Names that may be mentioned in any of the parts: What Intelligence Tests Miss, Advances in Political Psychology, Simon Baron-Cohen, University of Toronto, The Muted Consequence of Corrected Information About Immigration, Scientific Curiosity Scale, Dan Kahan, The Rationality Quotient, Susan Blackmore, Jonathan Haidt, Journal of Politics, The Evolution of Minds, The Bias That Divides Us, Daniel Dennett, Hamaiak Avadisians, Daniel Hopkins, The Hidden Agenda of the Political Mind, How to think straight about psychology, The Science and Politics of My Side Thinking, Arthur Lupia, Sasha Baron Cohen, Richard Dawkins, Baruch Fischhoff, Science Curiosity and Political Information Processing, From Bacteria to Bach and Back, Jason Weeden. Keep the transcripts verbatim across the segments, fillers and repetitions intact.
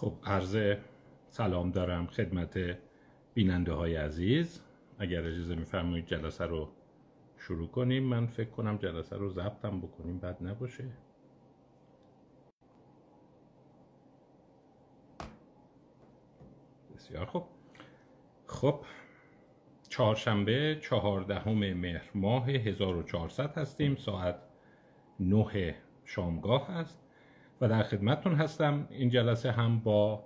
خب عرض سلام دارم خدمت بیننده های عزیز. اگر اجازه میفرمایید جلسه رو شروع کنیم. من فکر کنم جلسه رو ضبطم بکنیم بد نباشه. بسیار خوب. خب چهارشنبه چهاردهم مهر ماه هزار و چهارصد هستیم، ساعت نه شامگاه هست و در خدمتتون هستم. این جلسه هم با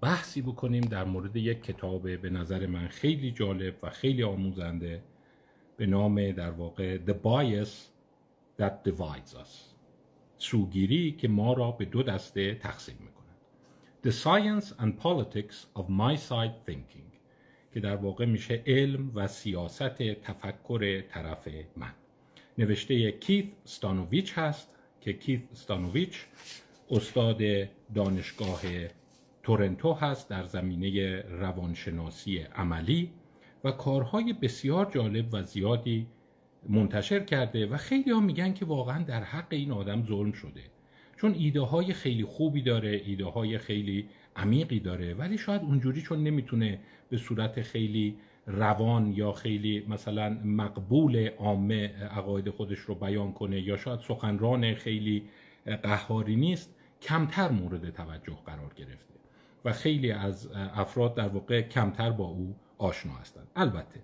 بحثی بکنیم در مورد یک کتاب به نظر من خیلی جالب و خیلی آموزنده به نام در واقع The Bias That Divides Us، سوگیری که ما را به دو دسته تقسیم میکند. The Science and Politics of My Side Thinking که در واقع میشه علم و سیاست تفکر طرف من، نوشته کیت استانوویچ هست که کیت استانوویچ استاد دانشگاه تورنتو هست در زمینه روانشناسی عملی و کارهای بسیار جالب و زیادی منتشر کرده و خیلی ها میگن که واقعا در حق این آدم ظلم شده، چون ایده های خیلی خوبی داره، ایده های خیلی عمیقی داره، ولی شاید اونجوری چون نمیتونه به صورت خیلی روان یا خیلی مثلا مقبول عامه عقاید خودش رو بیان کنه، یا شاید سخنران خیلی قهاری نیست، کمتر مورد توجه قرار گرفته و خیلی از افراد در واقع کمتر با او آشنا هستند. البته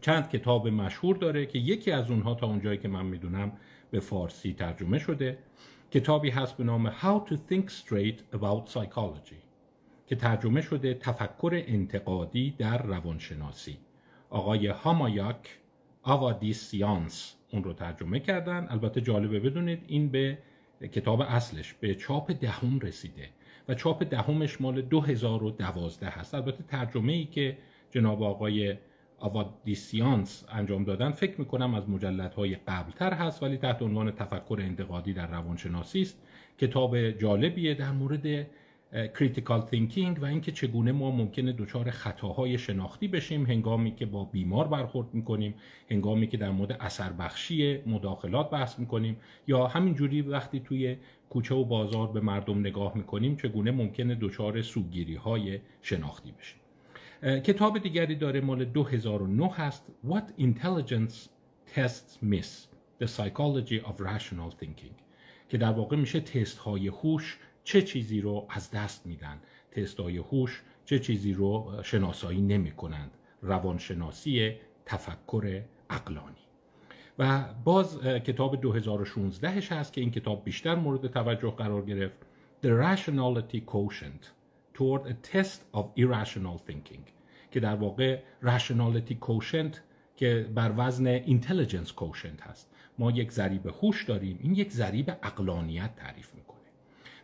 چند کتاب مشهور داره که یکی از اونها تا اونجایی که من میدونم به فارسی ترجمه شده. کتابی هست به نام How to think straight about psychology که ترجمه شده تفکر انتقادی در روانشناسی. آقای هامایاک آوادیسیانس اون رو ترجمه کردن. البته جالبه بدونید این به کتاب اصلش به چاپ دهم رسیده و چاپ دهمش مال دو هزار و دوازده هست. البته ترجمه ای که جناب آقای آوادیسیانس انجام دادن فکر میکنم از مجلدهای قبلتر هست، ولی تحت عنوان تفکر انتقادی در روانشناسی است. کتاب جالبیه در مورد کریتیکال تینکینگ و اینکه چگونه ما ممکنه دچار خطاهای شناختی بشیم هنگامی که با بیمار برخورد میکنیم، هنگامی که در مورد اثر بخشی مداخلات بحث میکنیم، یا همینجوری وقتی توی کوچه و بازار به مردم نگاه میکنیم چگونه ممکنه دچار سوگیری های شناختی بشیم. کتاب دیگری داره مال دو هزار و نه هست، What Intelligence Tests Miss The Psychology of Rational Thinking که در واقع میشه تست های هوش چه چیزی رو از دست میدن، تست های هوش چه چیزی رو شناسایی نمی کنند، روانشناسی تفکر عقلانی. و باز کتاب دو هزار و شانزدهش هست که این کتاب بیشتر مورد توجه قرار گرفت، The Rationality Quotient Toward a Test of Irrational Thinking که در واقع Rationality Quotient که بر وزن Intelligence Quotient هست. ما یک ضریب هوش داریم، این یک ضریب عقلانیت تعریف میکنه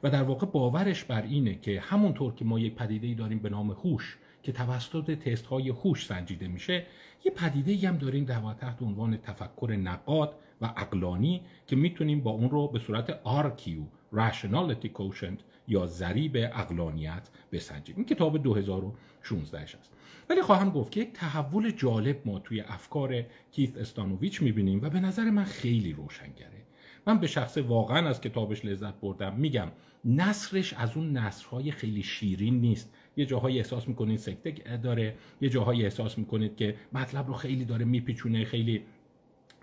و در واقع باورش بر اینه که همونطور که ما یک پدیده‌ای داریم به نام هوش که توسط تست‌های هوش سنجیده میشه، یه پدیده‌ای هم داریم در واقع تحت عنوان تفکر نقاد و عقلانی که میتونیم با اون رو به صورت آر کیو Rationality Quotient یا ضریب عقلانیت بسنجیم. این کتاب دو هزار و شانزده است. ولی خواهم گفت که یک تحول جالب ما توی افکار کیت استانوویچ میبینیم و به نظر من خیلی روشنگره. من به شخصه واقعا از کتابش لذت بردم. میگم نثرش از اون نثرهای خیلی شیرین نیست، یه جاهایی احساس میکنید سکته داره، یه جاهایی احساس میکنید که مطلب رو خیلی داره میپیچونه، خیلی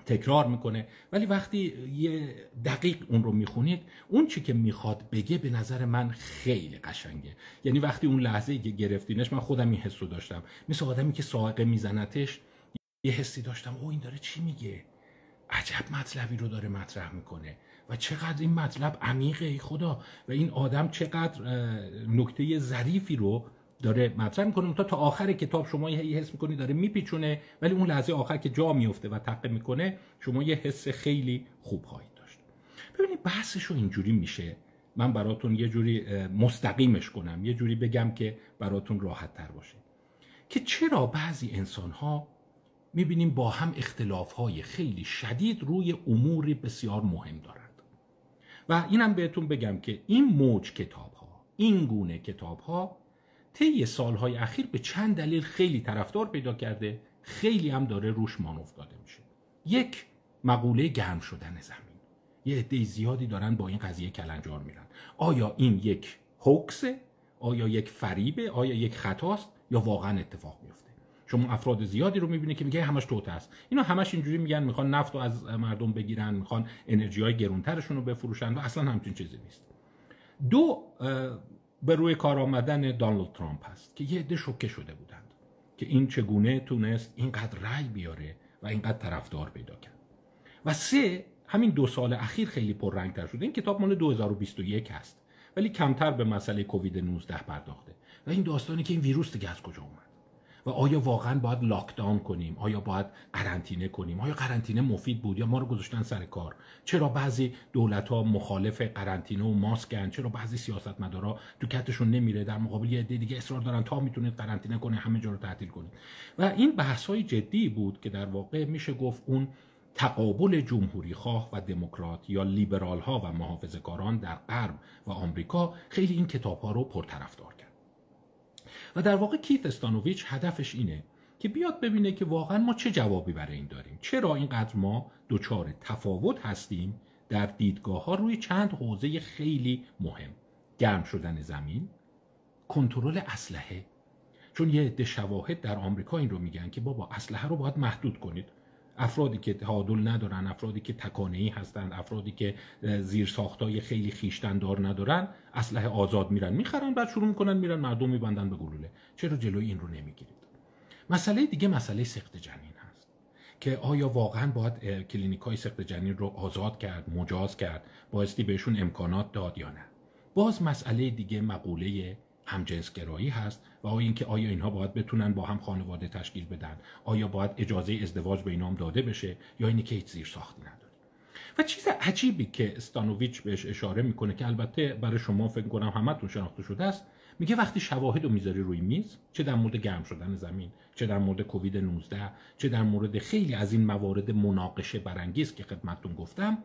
تکرار میکنه، ولی وقتی یه دقیق اون رو میخونید اون چی که میخواد بگه به نظر من خیلی قشنگه. یعنی وقتی اون لحظه که گرفتینش، من خودم این حسو داشتم، مثل آدمی که صاعقه میزنتش یه حسی داشتم، او این داره چی میگه، عجب مطلبی رو داره مطرح میکنه و چقدر این مطلب عمیقه، ای خدا، و این آدم چقدر نکته ظریفی رو داره مطرح میکنه. تا تا آخر کتاب شما یه حس میکنی داره میپیچونه، ولی اون لحظه آخر که جا میفته و تقه میکنه شما یه حس خیلی خوب خواهید داشت. ببینید بحثش رو اینجوری میشه من براتون یه جوری مستقیمش کنم، یه جوری بگم که براتون راحت تر باشه، که چرا بعضی انسانها میبینیم با هم اختلافهای خیلی شدید روی امور بسیار مهم دارند. و اینم بهتون بگم که این موج کتابها، این گونه کتابها طی سالهای اخیر به چند دلیل خیلی طرفدار پیدا کرده، خیلی هم داره روش مانور داده میشه. یک، مقوله گرم شدن زمین. یه عده زیادی دارن با این قضیه کلنجار میرن. آیا این یک هوکسه؟ آیا یک فریبه؟ آیا یک خطاست؟ یا واقعا اتفاق میفته؟ شما افراد زیادی رو میبینید که میگه همش توته است. اینا همش اینجوری میگن میخوان نفت رو از مردم بگیرن، میخوان انرژیهای گرونترشون رو بفروشن و اصلا همچین چیزی نیست. دو به روی کار آمدن دانالد ترامپ هست که یه عده شوکه شده بودند که این چگونه تونست اینقدر رأی بیاره و اینقدر طرفدار پیدا کرد. و سه، همین دو سال اخیر خیلی پررنگتر شده. این کتاب مال دو هزار و بیست و یک هست ولی کمتر به مسئله کووید نوزده پرداخته و این داستانی که این ویروس دیگه از کجا اومد و آیا واقعا باید لاکداون کنیم، آیا باید قرنطینه کنیم، آیا قرنطینه مفید بود یا ما رو گذاشتن سر کار، چرا بعضی دولت‌ها مخالف قرنطینه و ماسکن، چرا بعضی سیاستمدارا تو کتشون نمیره در مقابل یه عده دیگه اصرار دارن تا میتونید قرنطینه کنه همه جا رو تعطیل کنید. و این بحث‌های جدی بود که در واقع میشه گفت اون تقابل جمهوریخواه و دموکرات یا لیبرال‌ها و محافظه‌کاران در غرب و آمریکا خیلی این کتاب‌ها رو پرطرفدار کرد. و در واقع کیت استانوویچ هدفش اینه که بیاد ببینه که واقعا ما چه جوابی برای این داریم، چرا اینقدر ما دچار تفاوت هستیم در دیدگاه ها روی چند حوزه خیلی مهم: گرم شدن زمین، کنترل اسلحه، چون یه عده شواهد در آمریکا این رو میگن که بابا اسلحه رو باید محدود کنید، افرادی که تعادل ندارن، افرادی که تکانه‌ای هستند، افرادی که زیر ساختای خیلی خیشتندار ندارن، اسلحه آزاد میرن میخرن، بعد شروع میکنن میرن مردم میبندن به گلوله. چرا جلوی این رو نمیگیرید؟ مسئله دیگه مسئله سقط جنین هست که آیا واقعا باید کلینیک‌های سقط جنین رو آزاد کرد، مجاز کرد، بایستی بهشون امکانات داد یا نه؟ باز مسئله دیگه مقوله همجنسگرایی هست و آیا اینکه آیا اینها باید بتونن با هم خانواده تشکیل بدن، آیا باید اجازه ازدواج به اینا هم داده بشه یا اینی که هیچ زیر ساختی نداره. و چیز عجیبی که استانوویچ بهش اشاره میکنه که البته برای شما فکر کنم همتون شناخته شده است، میگه وقتی شواهد رو میذاری روی میز، چه در مورد گرم شدن زمین، چه در مورد کووید نوزده، چه در مورد خیلی از این موارد مناقشه برانگیز که خدمتتون گفتم،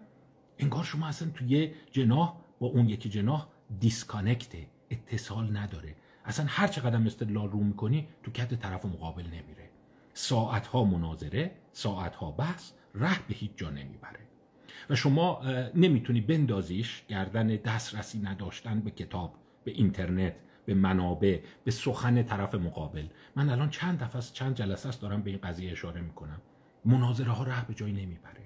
انگار شما اصلا توی جناح با اون یکی جناح دیسکانکت، اتصال نداره، اصلا هر چقدر استدلال رو میکنی تو کد طرف مقابل نمیره، ساعتها مناظره، ساعتها بحث، ره به هیچ جا نمیبره و شما نمیتونی بندازیش گردن دسترسی نداشتن به کتاب، به اینترنت، به منابع، به سخن طرف مقابل. من الان چند دفعه چند جلسه است دارم به این قضیه اشاره میکنم، مناظره ها ره به جای نمیبره.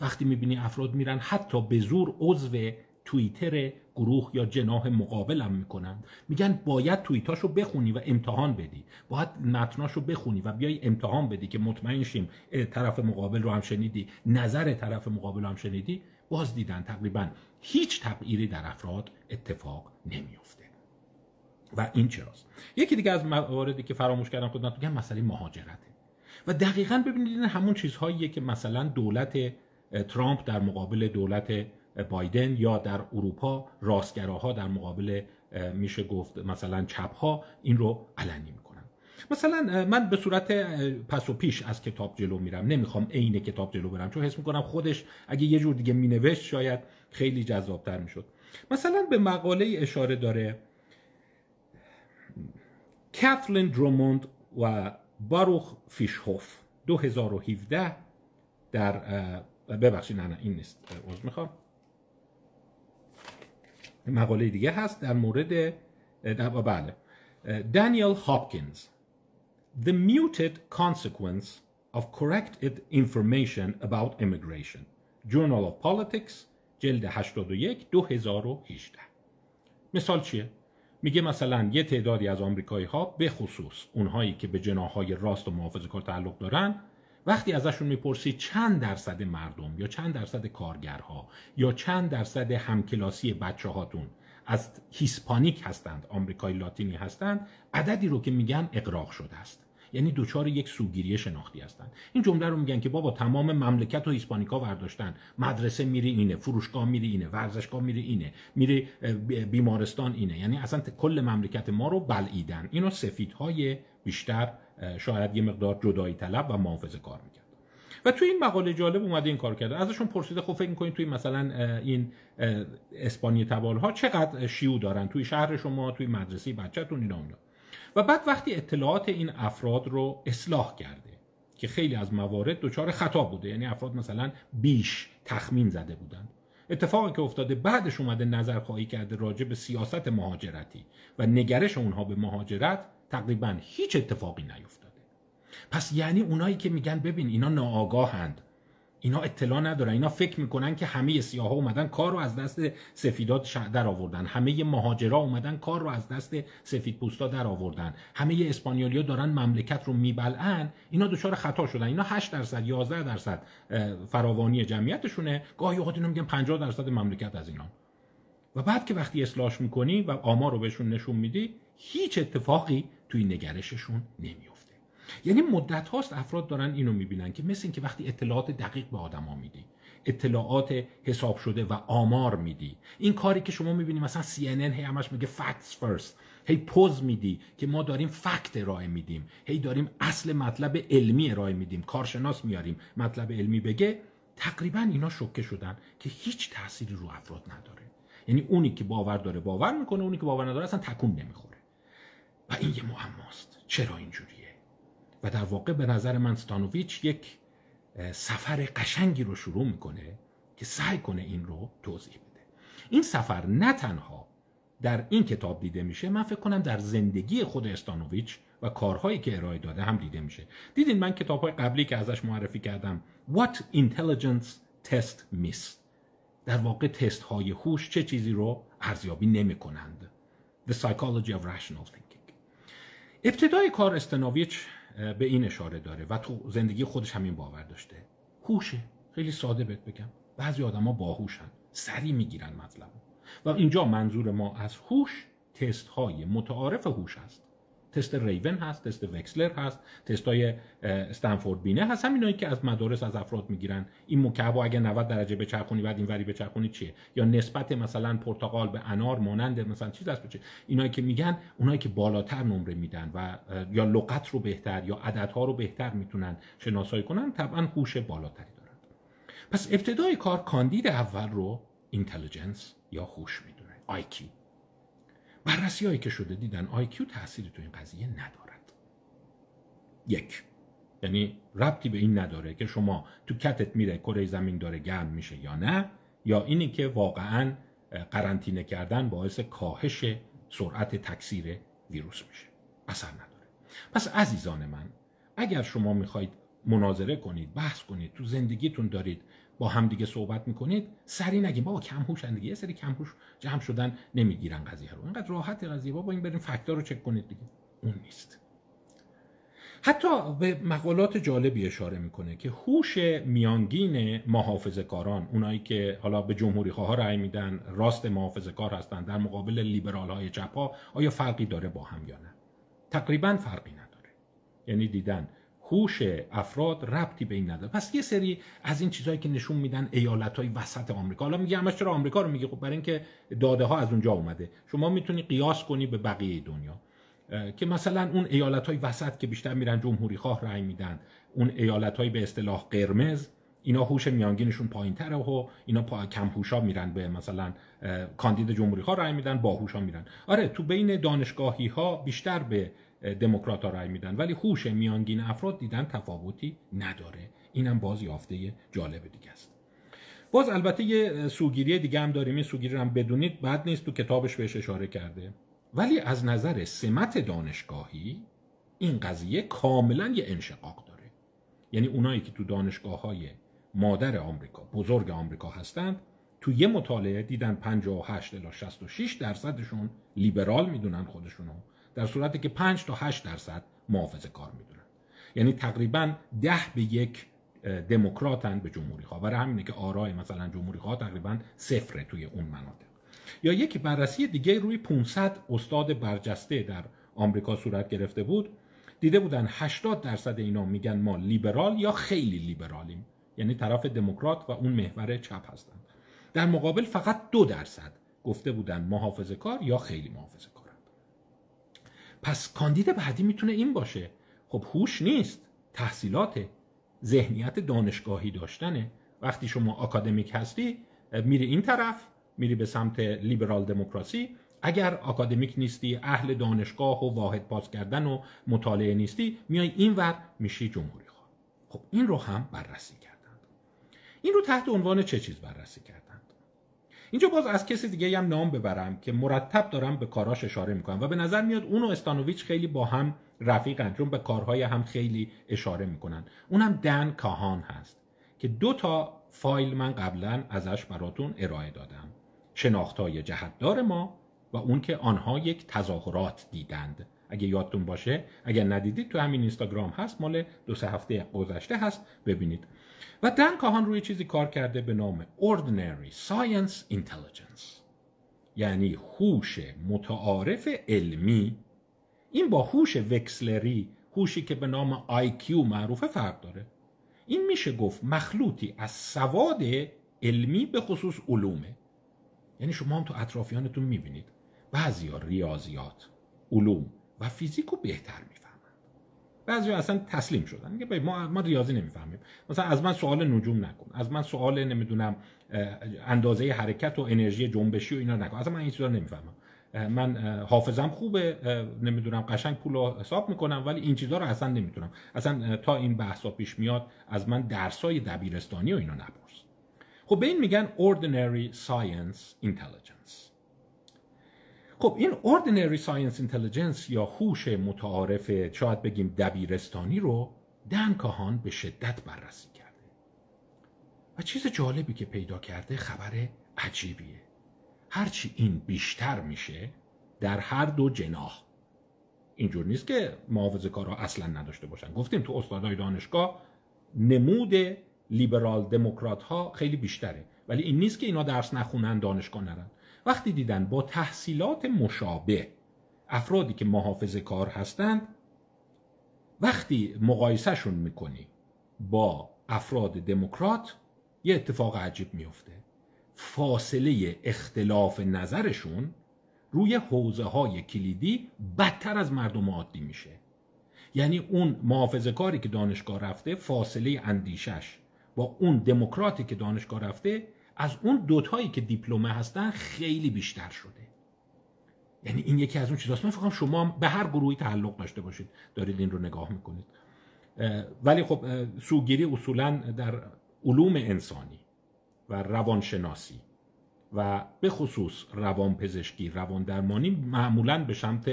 وقتی میبینی افراد میرن حتی به زور عضو توییتر گروه یا جناح مقابلم میکنن، میگن باید توییتاشو بخونی و امتحان بدی، باید متناشو بخونی و بیای امتحان بدی که مطمئن شیم طرف مقابل رو هم شنیدی، نظر طرف مقابل رو هم شنیدی. باز دیدن تقریبا هیچ تغییری در افراد اتفاق نمیفته و این چراست. یکی دیگه از مواردی که فراموش کردم خدمتتون بگم مسئله مهاجرته و دقیقاً ببینید این همون چیزهاییه که مثلا دولت ترامپ در مقابل دولت بایدن یا در اروپا راستگراها در مقابل میشه گفت مثلا چپها این رو علنی میکنن. مثلا من به صورت پس و پیش از کتاب جلو میرم، نمیخوام عین کتاب جلو برم چون حس میکنم خودش اگه یه جور دیگه مینوشت شاید خیلی جذابتر میشد. مثلا به مقاله اشاره داره کاتلین دروموند و باروخ فیشهوف دو هزار و هفده در ببخشید نه نه این نیست عذر میخوام مقاله دیگه هست در مورد بله دانیل هاپکینز The Muted Consequence of Corrected Information About Immigration Journal of Politics جلد هشتاد و یک دو هزار و هجده. مثال چیه؟ میگه مثلا یه تعدادی از آمریکایی ها به خصوص اونهایی که به جناح‌های راست و محافظه‌کار تعلق دارن وقتی ازشون میپرسی چند درصد مردم یا چند درصد کارگرها یا چند درصد همکلاسی بچه هاتون از هیسپانیک هستند، آمریکایی لاتینی هستند، عددی رو که میگن اغراق شده است، یعنی دوچار یک سوگیری شناختی هستند. این جمله رو میگن که بابا تمام مملکت و هیسپانیکا برداشتن، مدرسه میری اینه، فروشگاه میری اینه، ورزشگاه میری اینه، میری بیمارستان اینه، یعنی اصلا کل مملکت ما رو بلعیدن. اینو سفیدهای بیشتر شاید یه مقدار جدایی طلب و محافظه کار میکرد و توی این مقاله جالب اومده این کار کرده. ازشون پرسیده خب فکر می‌کنید توی مثلا این اسپانیایی تبال‌ها چقدر شیوع دارن توی شهر شما، توی مدرسه بچه‌تون اینا اونجا. و بعد وقتی اطلاعات این افراد رو اصلاح کرده که خیلی از موارد دچار خطا بوده، یعنی افراد مثلا بیش تخمین زده بودن اتفاقی که افتاده بعدش اومده نظر خواهی کرده راجع به سیاست مهاجرتی و نگرش اونها به مهاجرت تقریبا هیچ اتفاقی نیفتاده. پس یعنی اونایی که میگن ببین اینا ناآگاهند، اینا اطلاع ندارن، اینا فکر میکنن که همه سیاها اومدن کار رو از دست سفیدات در آوردن، همه مهاجرا اومدن کار رو از دست سفیدپوستا در آوردن، همه اسپانیولیا دارن مملکت رو میبلعن، اینا دچار خطا شدن. اینا هشت درصد یازده درصد فراوانی جمعیتشونه، گاهی اوقات اینا میگن پنجاه درصد مملکت از اینا. و بعد که وقتی اصلاحش میکنی و آمار رو بهشون نشون میدی، هیچ اتفاقی توی نگرششون نمیفته. یعنی مدت هاست افراد دارن اینو میبینن که مثل این که وقتی اطلاعات دقیق به آدم ها میدی، اطلاعات حساب شده و آمار میدی، این کاری که شما میبینی مثلا سی ان ان هی همش میگه facts first، هی پوز میدی که ما داریم فکت ارائه میدیم، هی داریم اصل مطلب علمی ارائه میدیم، کارشناس میاریم مطلب علمی بگه. تقریبا اینا شوکه شدن که هیچ تأثیری رو افراد نداره. یعنی اونی که باور داره باور میکنه، اونی که باور نداره اصلا تکون نمیخوره. و این یه معماست، چرا اینجوریه؟ و در واقع به نظر من استانوویچ یک سفر قشنگی رو شروع میکنه که سعی کنه این رو توضیح بده. این سفر نه تنها در این کتاب دیده میشه، من فکر کنم در زندگی خود استانوویچ و کارهایی که ارائه داده هم دیده میشه. دیدین من کتابهای قبلی که ازش معرفی کردم، What Intelligence Tests Miss، در واقع تست های هوش چه چیزی رو ارزیابی نمی کنند، The Psychology of Rational Thinking. ابتدای کار استانوویچ به این اشاره داره و تو زندگی خودش همین باور داشته. هوشه، خیلی ساده بهت بگم، بعضی آدما باهوشن، سری میگیرن مطلب. و اینجا منظور ما از هوش تست های متعارف هوش هست. تست ریون هست، تست وکسلر هست، تست های استنفورد بینه هست، همینایی که از مدارس از افراد میگیرن. این مکعب اگه نود درجه بچرخونی بعد این وری بچرخونی چیه، یا نسبت مثلا پرتقال به انار مانند مثلا چیز است بچه. اینایی که میگن، اونایی که بالاتر نمره میدن و یا لغت رو بهتر یا عددها رو بهتر میتونن شناسایی کنن، طبعا هوش بالاتری دارن. پس ابتدای کار کاندید اول رو اینتلیجنس یا هوش میدونه، آی کیو. بررسی هایی که شده دیدن آی کیو تأثیری تو این قضیه ندارد. یک، یعنی ربطی به این نداره که شما تو کتت میره کره زمین داره گرم میشه یا نه، یا اینی که واقعا قرنطینه کردن باعث کاهش سرعت تکثیر ویروس میشه، اثر نداره. پس عزیزان من، اگر شما میخواید مناظره کنید، بحث کنید، تو زندگیتون دارید با همدیگه صحبت میکنید، سری نگیم بابا کم هوشن دیگه، یه سری کم هوش جمع شدن نمیگیرن قضیه رو، اینقدر راحت قضیه، بابا این بریم فکت‌ها رو چک کنید دیگه، اون نیست. حتی به مقالات جالبی اشاره میکنه که هوش میانگین محافظه‌کاران، اونایی که حالا به جمهوری‌خواها رأی میدن، راست محافظه‌کار هستن در مقابل لیبرال‌های چپ‌ها، آیا فرقی داره با هم یا نه؟ تقریبا فرقی نداره. یعنی دیدن هوش افراد ربطی به این نداره. پس یه سری از این چیزهایی که نشون میدن ایالت‌های وسط آمریکا، حالا میگه همش چرا آمریکا رو میگه؟ خب برای اینکه داده ها از اونجا اومده. شما میتونی قیاس کنی به بقیه دنیا که مثلا اون ایالت‌های وسط که بیشتر میرن جمهوری خواه رأی میدن، اون ایالت‌های به اصطلاح قرمز، اینا هوش میانگینشون پایین‌تره و اینا پا... کم هوشا میرن به مثلا کاندید جمهوری خواه رأی میدن، باهوشا میرن. آره تو بین دانشگاهی‌ها بیشتر به دموکرات ها رأی میدن، ولی هوش میانگین افراد دیدن تفاوتی نداره. اینم باز یافته جالب دیگه است. باز البته یه سوگیری دیگه هم داریم، این سوگیری هم بدونید بد نیست، تو کتابش بهش اشاره کرده. ولی از نظر سمت دانشگاهی این قضیه کاملا یه انشقاق داره. یعنی اونایی که تو دانشگاه های مادر آمریکا، بزرگ آمریکا هستند، تو یه مطالعه دیدن پنجاه و هشت الی شصت و شش درصدشون لیبرال میدونن خودشونو، در صورتی که پنج تا هشت درصد محافظه کار میدونن. یعنی تقریبا ده به یک دموکراتن به جمهوری خواه. برای همینه که آرای مثلا جمهوری خواه تقریبا صفره توی اون مناطق. یا یک بررسی دیگه روی پانصد استاد برجسته در آمریکا صورت گرفته بود، دیده بودن هشتاد درصد اینا میگن ما لیبرال یا خیلی لیبرالیم، یعنی طرف دموکرات و اون محور چپ هستن. در مقابل فقط دو درصد گفته بودن محافظه کار یا خیلی محافظه کار. پس کاندید بعدی میتونه این باشه. خب هوش نیست، تحصیلات، ذهنیت دانشگاهی داشتنه. وقتی شما آکادمیک هستی میری این طرف، میری به سمت لیبرال دموکراسی. اگر آکادمیک نیستی، اهل دانشگاه و واحد پاس کردن و مطالعه نیستی، میای اینور میشی جمهوری خواه. خب این رو هم بررسی کردند. این رو تحت عنوان چه چیز بررسی کردند؟ اینجا باز از کسی دیگه هم نام ببرم که مرتب دارم به کاراش اشاره میکنم و به نظر میاد اون و استانوویچ خیلی با هم رفیقن، چون به کارهای هم خیلی اشاره میکنن. اونم دن کاهان هست که دو تا فایل من قبلا ازش براتون ارائه دادم، شناختای جهتدار ما و اون که آنها یک تظاهرات دیدند. اگه یادتون باشه، اگر ندیدید تو همین اینستاگرام هست، مال دو سه هفته گذشته هست، ببینید. و دن کاهان روی چیزی کار کرده به نام Ordinary Science Intelligence، یعنی هوش متعارف علمی. این با هوش وکسلری، هوشی که به نام آی کیو معروفه، فرق داره. این میشه گفت مخلوطی از سواد علمی، به خصوص علومه. یعنی شما هم تو اطرافیانتون میبینید بعضیا ریاضیات، علوم و فیزیکو بهتر میفهمند، بعضیا اصلا تسلیم شدن، میگه ما ما ریاضی نمیفهمیم، مثلا از من سوال نجوم نکن، از من سوال نمیدونم اندازه حرکت و انرژی جنبشی و اینا نکن، اصلا من این چیزا نمیفهمم، من حافظم خوبه، نمیدونم قشنگ پولو حساب میکنم، ولی این چیزا رو اصلا نمیتونم، اصلا تا این بحثا پیش میاد از من درسای دبیرستانی و اینا نپرس. خب به این میگن Ordinary Science Intelligence. خب این Ordinary Science Intelligence یا هوش متعارف، شاید بگیم دبیرستانی، رو دن کاهان به شدت بررسی کرده و چیز جالبی که پیدا کرده خبر عجیبیه. هرچی این بیشتر میشه در هر دو جناح، اینجور نیست که محافظه‌کارها اصلا نداشته باشن، گفتیم تو استادای دانشگاه نمود لیبرال دموکرات ها خیلی بیشتره، ولی این نیست که اینا درس نخونن، دانشگاه نرن. وقتی دیدن با تحصیلات مشابه افرادی که محافظه کار هستند، وقتی مقایسهشون میکنی با افراد دموکرات، یه اتفاق عجیب میفته. فاصله اختلاف نظرشون روی حوزه های کلیدی بدتر از مردم عادی میشه. یعنی اون محافظه کاری که دانشگاه رفته، فاصله اندیشش با اون دموکراتی که دانشگاه رفته، از اون دوتایی که دیپلمه هستن خیلی بیشتر شده. یعنی این یکی از اون چیزاست. من فکر کنم شما به هر گروهی تعلق داشته باشید دارید این رو نگاه میکنید. ولی خب سوگیری اصولا در علوم انسانی و روانشناسی و به خصوص روانپزشکی، رواندرمانی معمولا به سمت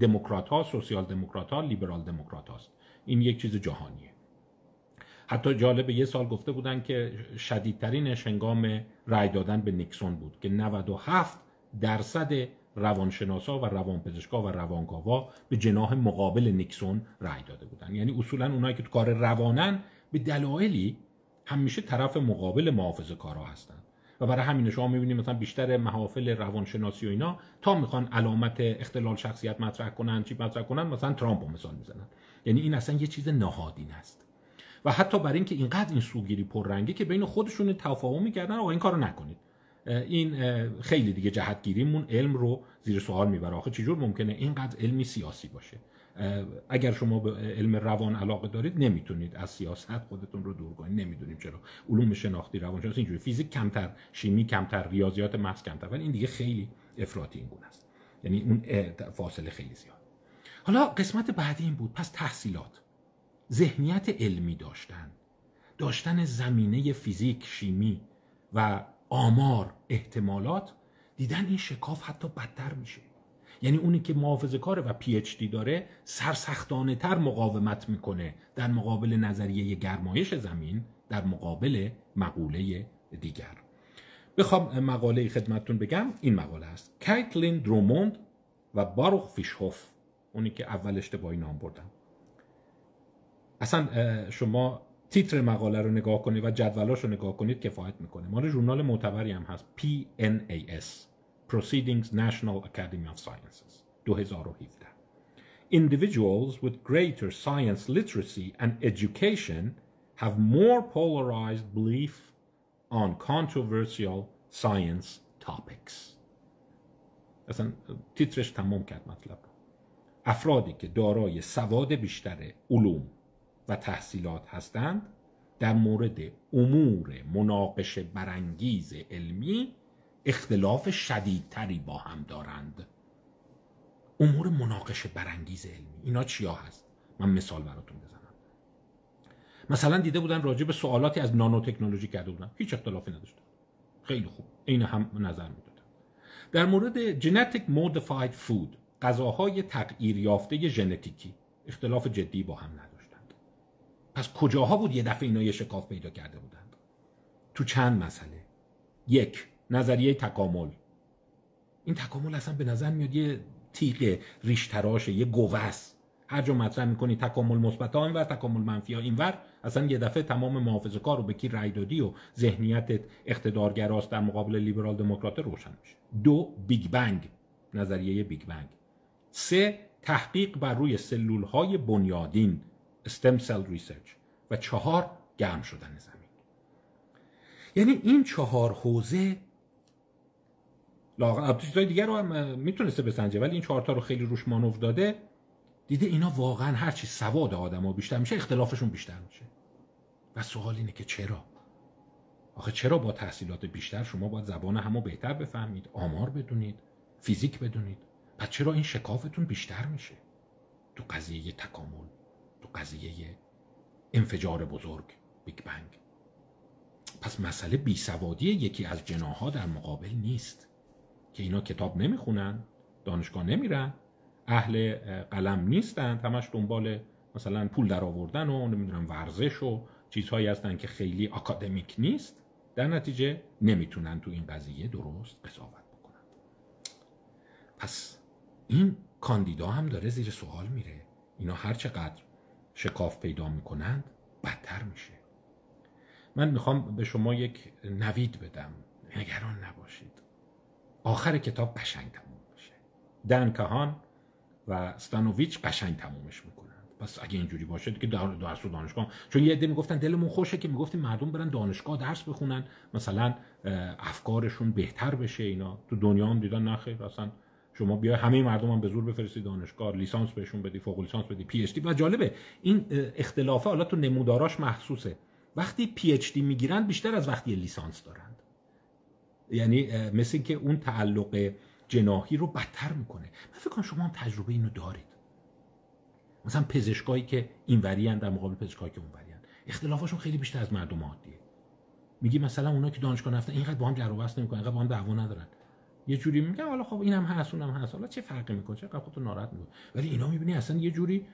دموکرات ها، سوسیال دموکرات ها، لیبرال دموکرات هاست. این یک چیز جهانیه. حتی جالب، یه سال گفته بودن که شدیدترینش هنگام رای دادن به نیکسون بود که نود و هفت درصد روانشناسا و روانپزشکا و روانکاوا به جناح مقابل نیکسون رای داده بودن. یعنی اصولا اونایی که تو کار روانن به دلایلی همیشه طرف مقابل محافظه‌کارا هستن و برای همین شما می‌بینید مثلا بیشتر محافل روانشناسی و اینا تا میخوان علامت اختلال شخصیت مطرح کنن، چی مطرح کنن، مثلا ترامپو مثال میزنن. یعنی این اصلا یه چیز نهادین است. و حتی برای اینکه اینقدر این سوگیری پررنگه که بین خودشون تفاهمی کردن آقا این کارو نکنید، این خیلی دیگه جهتگیریمون علم رو زیر سوال میبره. آخه چجور ممکنه اینقدر علمی سیاسی باشه؟ اگر شما به علم روان علاقه دارید نمیتونید از سیاست خودتون رو دور کنید، نمیدونیم چرا. علوم شناختی، روانشناسی اینجوری، فیزیک کمتر، شیمی کمتر، ریاضیات محض کمتر، ولی این دیگه خیلی افراطی این گونه است. یعنی اون فاصله خیلی زیاد. حالا قسمت بعدی این بود، پس تحصیلات ذهنیت علمی داشتن، داشتن زمینه فیزیک، شیمی و آمار، احتمالات، دیدن این شکاف حتی بدتر میشه. یعنی اونی که محافظه‌کاره و پی اچ دی داره سرسختانه تر مقاومت میکنه در مقابل نظریه گرمایش زمین، در مقابل مقوله دیگر. بخوام مقاله خدمتتون بگم، این مقاله است، کیتلین دروموند و باروخ فیشهوف، اونی که اول اشتباهی نام بردم. اصلا شما تیتر مقاله رو نگاه کنید و جدولاش رو نگاه کنید کفایت میکنه. مال ژورنال معتبری هم هست، پی ان ای اس Proceedings National Academy of Sciences دو هزار و هفده. Individuals with greater science literacy and education have more polarized belief on controversial science topics. اصلا تیترش تمام کرد مطلب رو. افرادی که دارای سواد بیشتر علوم و تحصیلات هستند در مورد امور مناقشه برانگیز علمی اختلاف شدیدتری با هم دارند. امور مناقشه برانگیز علمی اینا چیا هست؟ من مثال براتون بزنم. مثلا دیده بودن راجع به سوالاتی از نانو تکنولوژی کرده بودن، هیچ اختلافی نداشت، خیلی خوب، این هم نظر میدادم. در مورد ژنتیک مودیفاید فود، غذاهای تغییر یافته ژنتیکی، اختلاف جدی با هم نداشتند. پس کجاها بود یه دفعه اینا یه شکاف پیدا کرده بودند؟ تو چند مسئله. یک، نظریه تکامل. این تکامل اصلا به نظر میاد یه تیغ ریش تراشه، یه گووس. هر جا مطرح میکنی تکامل مثبت ها اینور، تکامل منفی ها اینور، اصلا یه دفعه تمام محافظه کار رو به کی رای دادی و ذهنیتت اقتدارگراست در مقابل لیبرال دموکرات روشن میشه. دو، بیگ بنگ، نظریه بیگ بنگ. سه، تحقیق بر روی سلول های بنیادین، استم سل ریسرچ. و چهار، گرم شدن زمین. یعنی این چهار حوزه، لااقل چیزهای دیگر رو هم میتونسته بسنجه، ولی این چهار تا رو خیلی روش مانور داده. دیده اینا واقعا هرچی سواد آدم ها بیشتر میشه اختلافشون بیشتر میشه. و سوال اینه که چرا؟ آخه چرا با تحصیلات بیشتر شما باید زبان همو بهتر بفهمید، آمار بدونید، فیزیک بدونید؟ پس چرا این شکافتون بیشتر میشه تو قضیه تکامل، تو قضیه انفجار بزرگ، بیگ بنگ؟ پس مسئله بیسوادی یکی از جناح‌ها در مقابل نیست که اینا کتاب نمیخونن، دانشگاه نمیرن، اهل قلم نیستن، همش دنبال مثلا پول در آوردن و نمیدونم ورزش و چیزهایی هستن که خیلی اکادمیک نیست، در نتیجه نمیتونن تو این قضیه درست قضاوت بکنن. پس این کاندیدا هم داره زیر سوال میره. اینا هر چقدر شکاف پیدا میکنند بدتر میشه. من میخوام به شما یک نوید بدم، نگران نباشید، آخر کتاب قشنگ تموم میشه. دن کاهان و استانوویچ قشنگ تمومش میکنن. پس اگه اینجوری باشه که درس و دانشگاه، چون یه عده میگفتن دلمون خوشه که میگفتیم مردم برن دانشگاه درس بخونن مثلا افکارشون بهتر بشه، اینا تو دنیا هم دیدن نه خیر، اصلا شما بیا همه مردم هم به زور بفرستی دانشگاه، لیسانس بهشون بدی، فوق لیسانس بدی، پی اچ دی. و جالبه این اختلافه حالا تو نموداراش محسوسه. وقتی پی اچ دی میگیرن بیشتر از وقتی لیسانس دارن، یعنی مثل که اون تعلق جناحی رو بدتر میکنه. من فکر کنم شما هم تجربه اینو دارید، مثلا پزشکایی که اینوری اند در مقابل پزشکایی که اونوری اند، اختلافاشون خیلی بیشتر از مردم عادیه. میگی مثلا اونا که دانشگاه نرفتن اینقدر با هم جر و بحث نمیکنن، اینقدر با هم دعوا ندارن، یه جوری میگن حالا خب اینم هست اونم هست، حالا چه فرقی میکنه، چه خودت ناراحت میکنی. ولی اینا میبینی اصلا یه جوری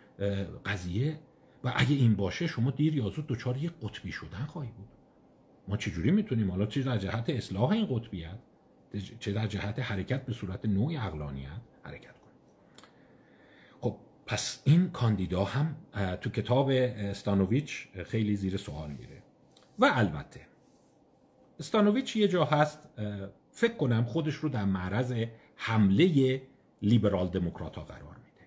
قضیه، و اگه این باشه شما دیر یا زود دچار یه قطبی شدن خواهی بود. ما چه جوری میتونیم حالا چه در جهت اصلاح این قطبیت، چه در جهت حرکت به صورت نوعی عقلانیت حرکت کنیم؟ خب پس این کاندیدا هم تو کتاب استانوویچ خیلی زیر سوال میره. و البته استانوویچ یه جا هست فکر کنم خودش رو در معرض حمله لیبرال دموکرات ها قرار میده.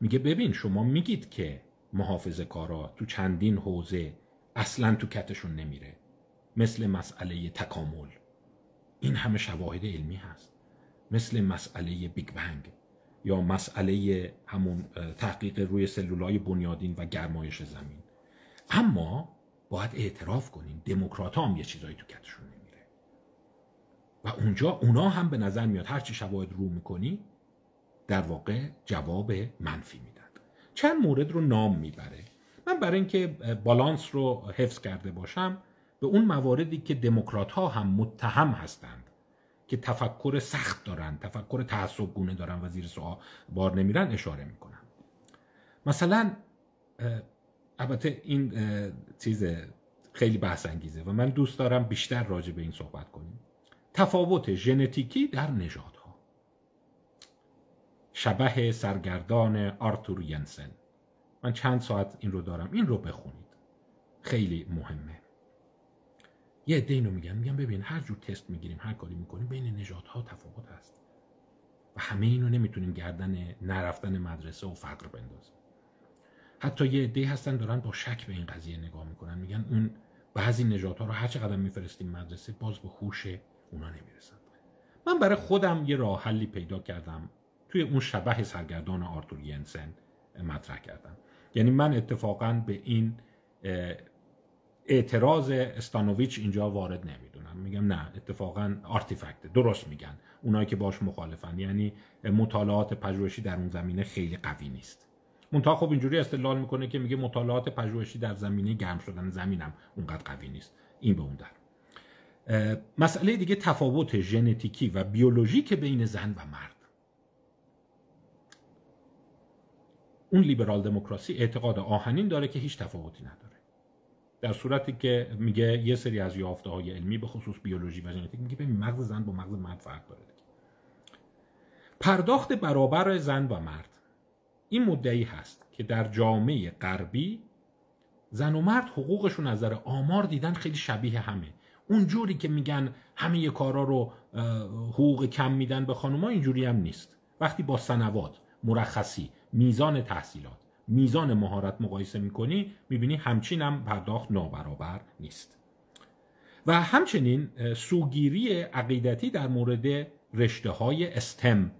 میگه ببین شما میگید که محافظه کارا تو چندین حوزه اصلا تو کتشون نمیره، مثل مسئله تکامل، این همه شواهد علمی هست، مثل مسئله بیگ بنگ یا مسئله همون تحقیق روی سلولای بنیادین و گرمایش زمین. اما باید اعتراف کنیم دموکرات هم یه چیزایی تو کتشون نمیره. و اونجا اونا هم به نظر میاد هرچی شواهد رو میکنی در واقع جواب منفی میدن. چند مورد رو نام میبره. من برای اینکه بالانس رو حفظ کرده باشم به اون مواردی که دموکرات ها هم متهم هستند که تفکر سخت دارن، تفکر تعصب گونه دارن و زیر سوال بار نمیرن اشاره میکنم. مثلا البته این چیز خیلی بحث انگیزه و من دوست دارم بیشتر راجع به این صحبت کنیم. تفاوت ژنتیکی در نژاد ها، شبح سرگردان آرتور ینسن. من چند ساعت این رو دارم، این رو بخونید، خیلی مهمه. یه عده اینو میگن، میگن ببین هر جور تست میگیریم، هر کاری میکنیم، بین نژادها تفاوت هست و همه اینو نمیتونیم گردن نرفتن مدرسه و فقر بندازیم. حتی یه عده هستن دارن با شک به این قضیه نگاه میکنن، میگن اون بعضی نژادها رو هر چقدر میفرستیم مدرسه باز به هوش اونا نمیرسن. من برای خودم یه راه حلی پیدا کردم، توی اون شبح سرگردان آرتور ینسن مطرح کردم. یعنی من اتفاقا به این اعتراض استانوویچ اینجا وارد نمیدونم، میگم نه اتفاقا آرتیفکت درست میگن اونایی که باش مخالفن، یعنی مطالعات پژوهشی در اون زمینه خیلی قوی نیست. منتها خب اینجوری استدلال میکنه که میگه مطالعات پژوهشی در زمینه گرم شدن زمینم اونقدر قوی نیست، این به اون در. مسئله دیگه تفاوت ژنتیکی و بیولوژیک بین زن و مرد. اون لیبرال دموکراسی اعتقاد آهنین داره که هیچ تفاوتی نداره، در صورتی که میگه یه سری از یافته‌های علمی به خصوص بیولوژی و ژنتیک میگه ببین مغز زن با مغز مرد فرق داره. پرداخت برابر زن و مرد، این مدعی هست که در جامعه غربی زن و مرد حقوقشون از نظر آمار دیدن خیلی شبیه همه. اون جوری که میگن همه کارا رو حقوق کم میدن به خانوما، اینجوری هم نیست. وقتی با سنوات، مرخصی، میزان تحصیلات، میزان مهارت مقایسه میکنی، میبینی همچین هم پرداخت نابرابر نیست. و همچنین سوگیری عقیدتی در مورد رشته های استم.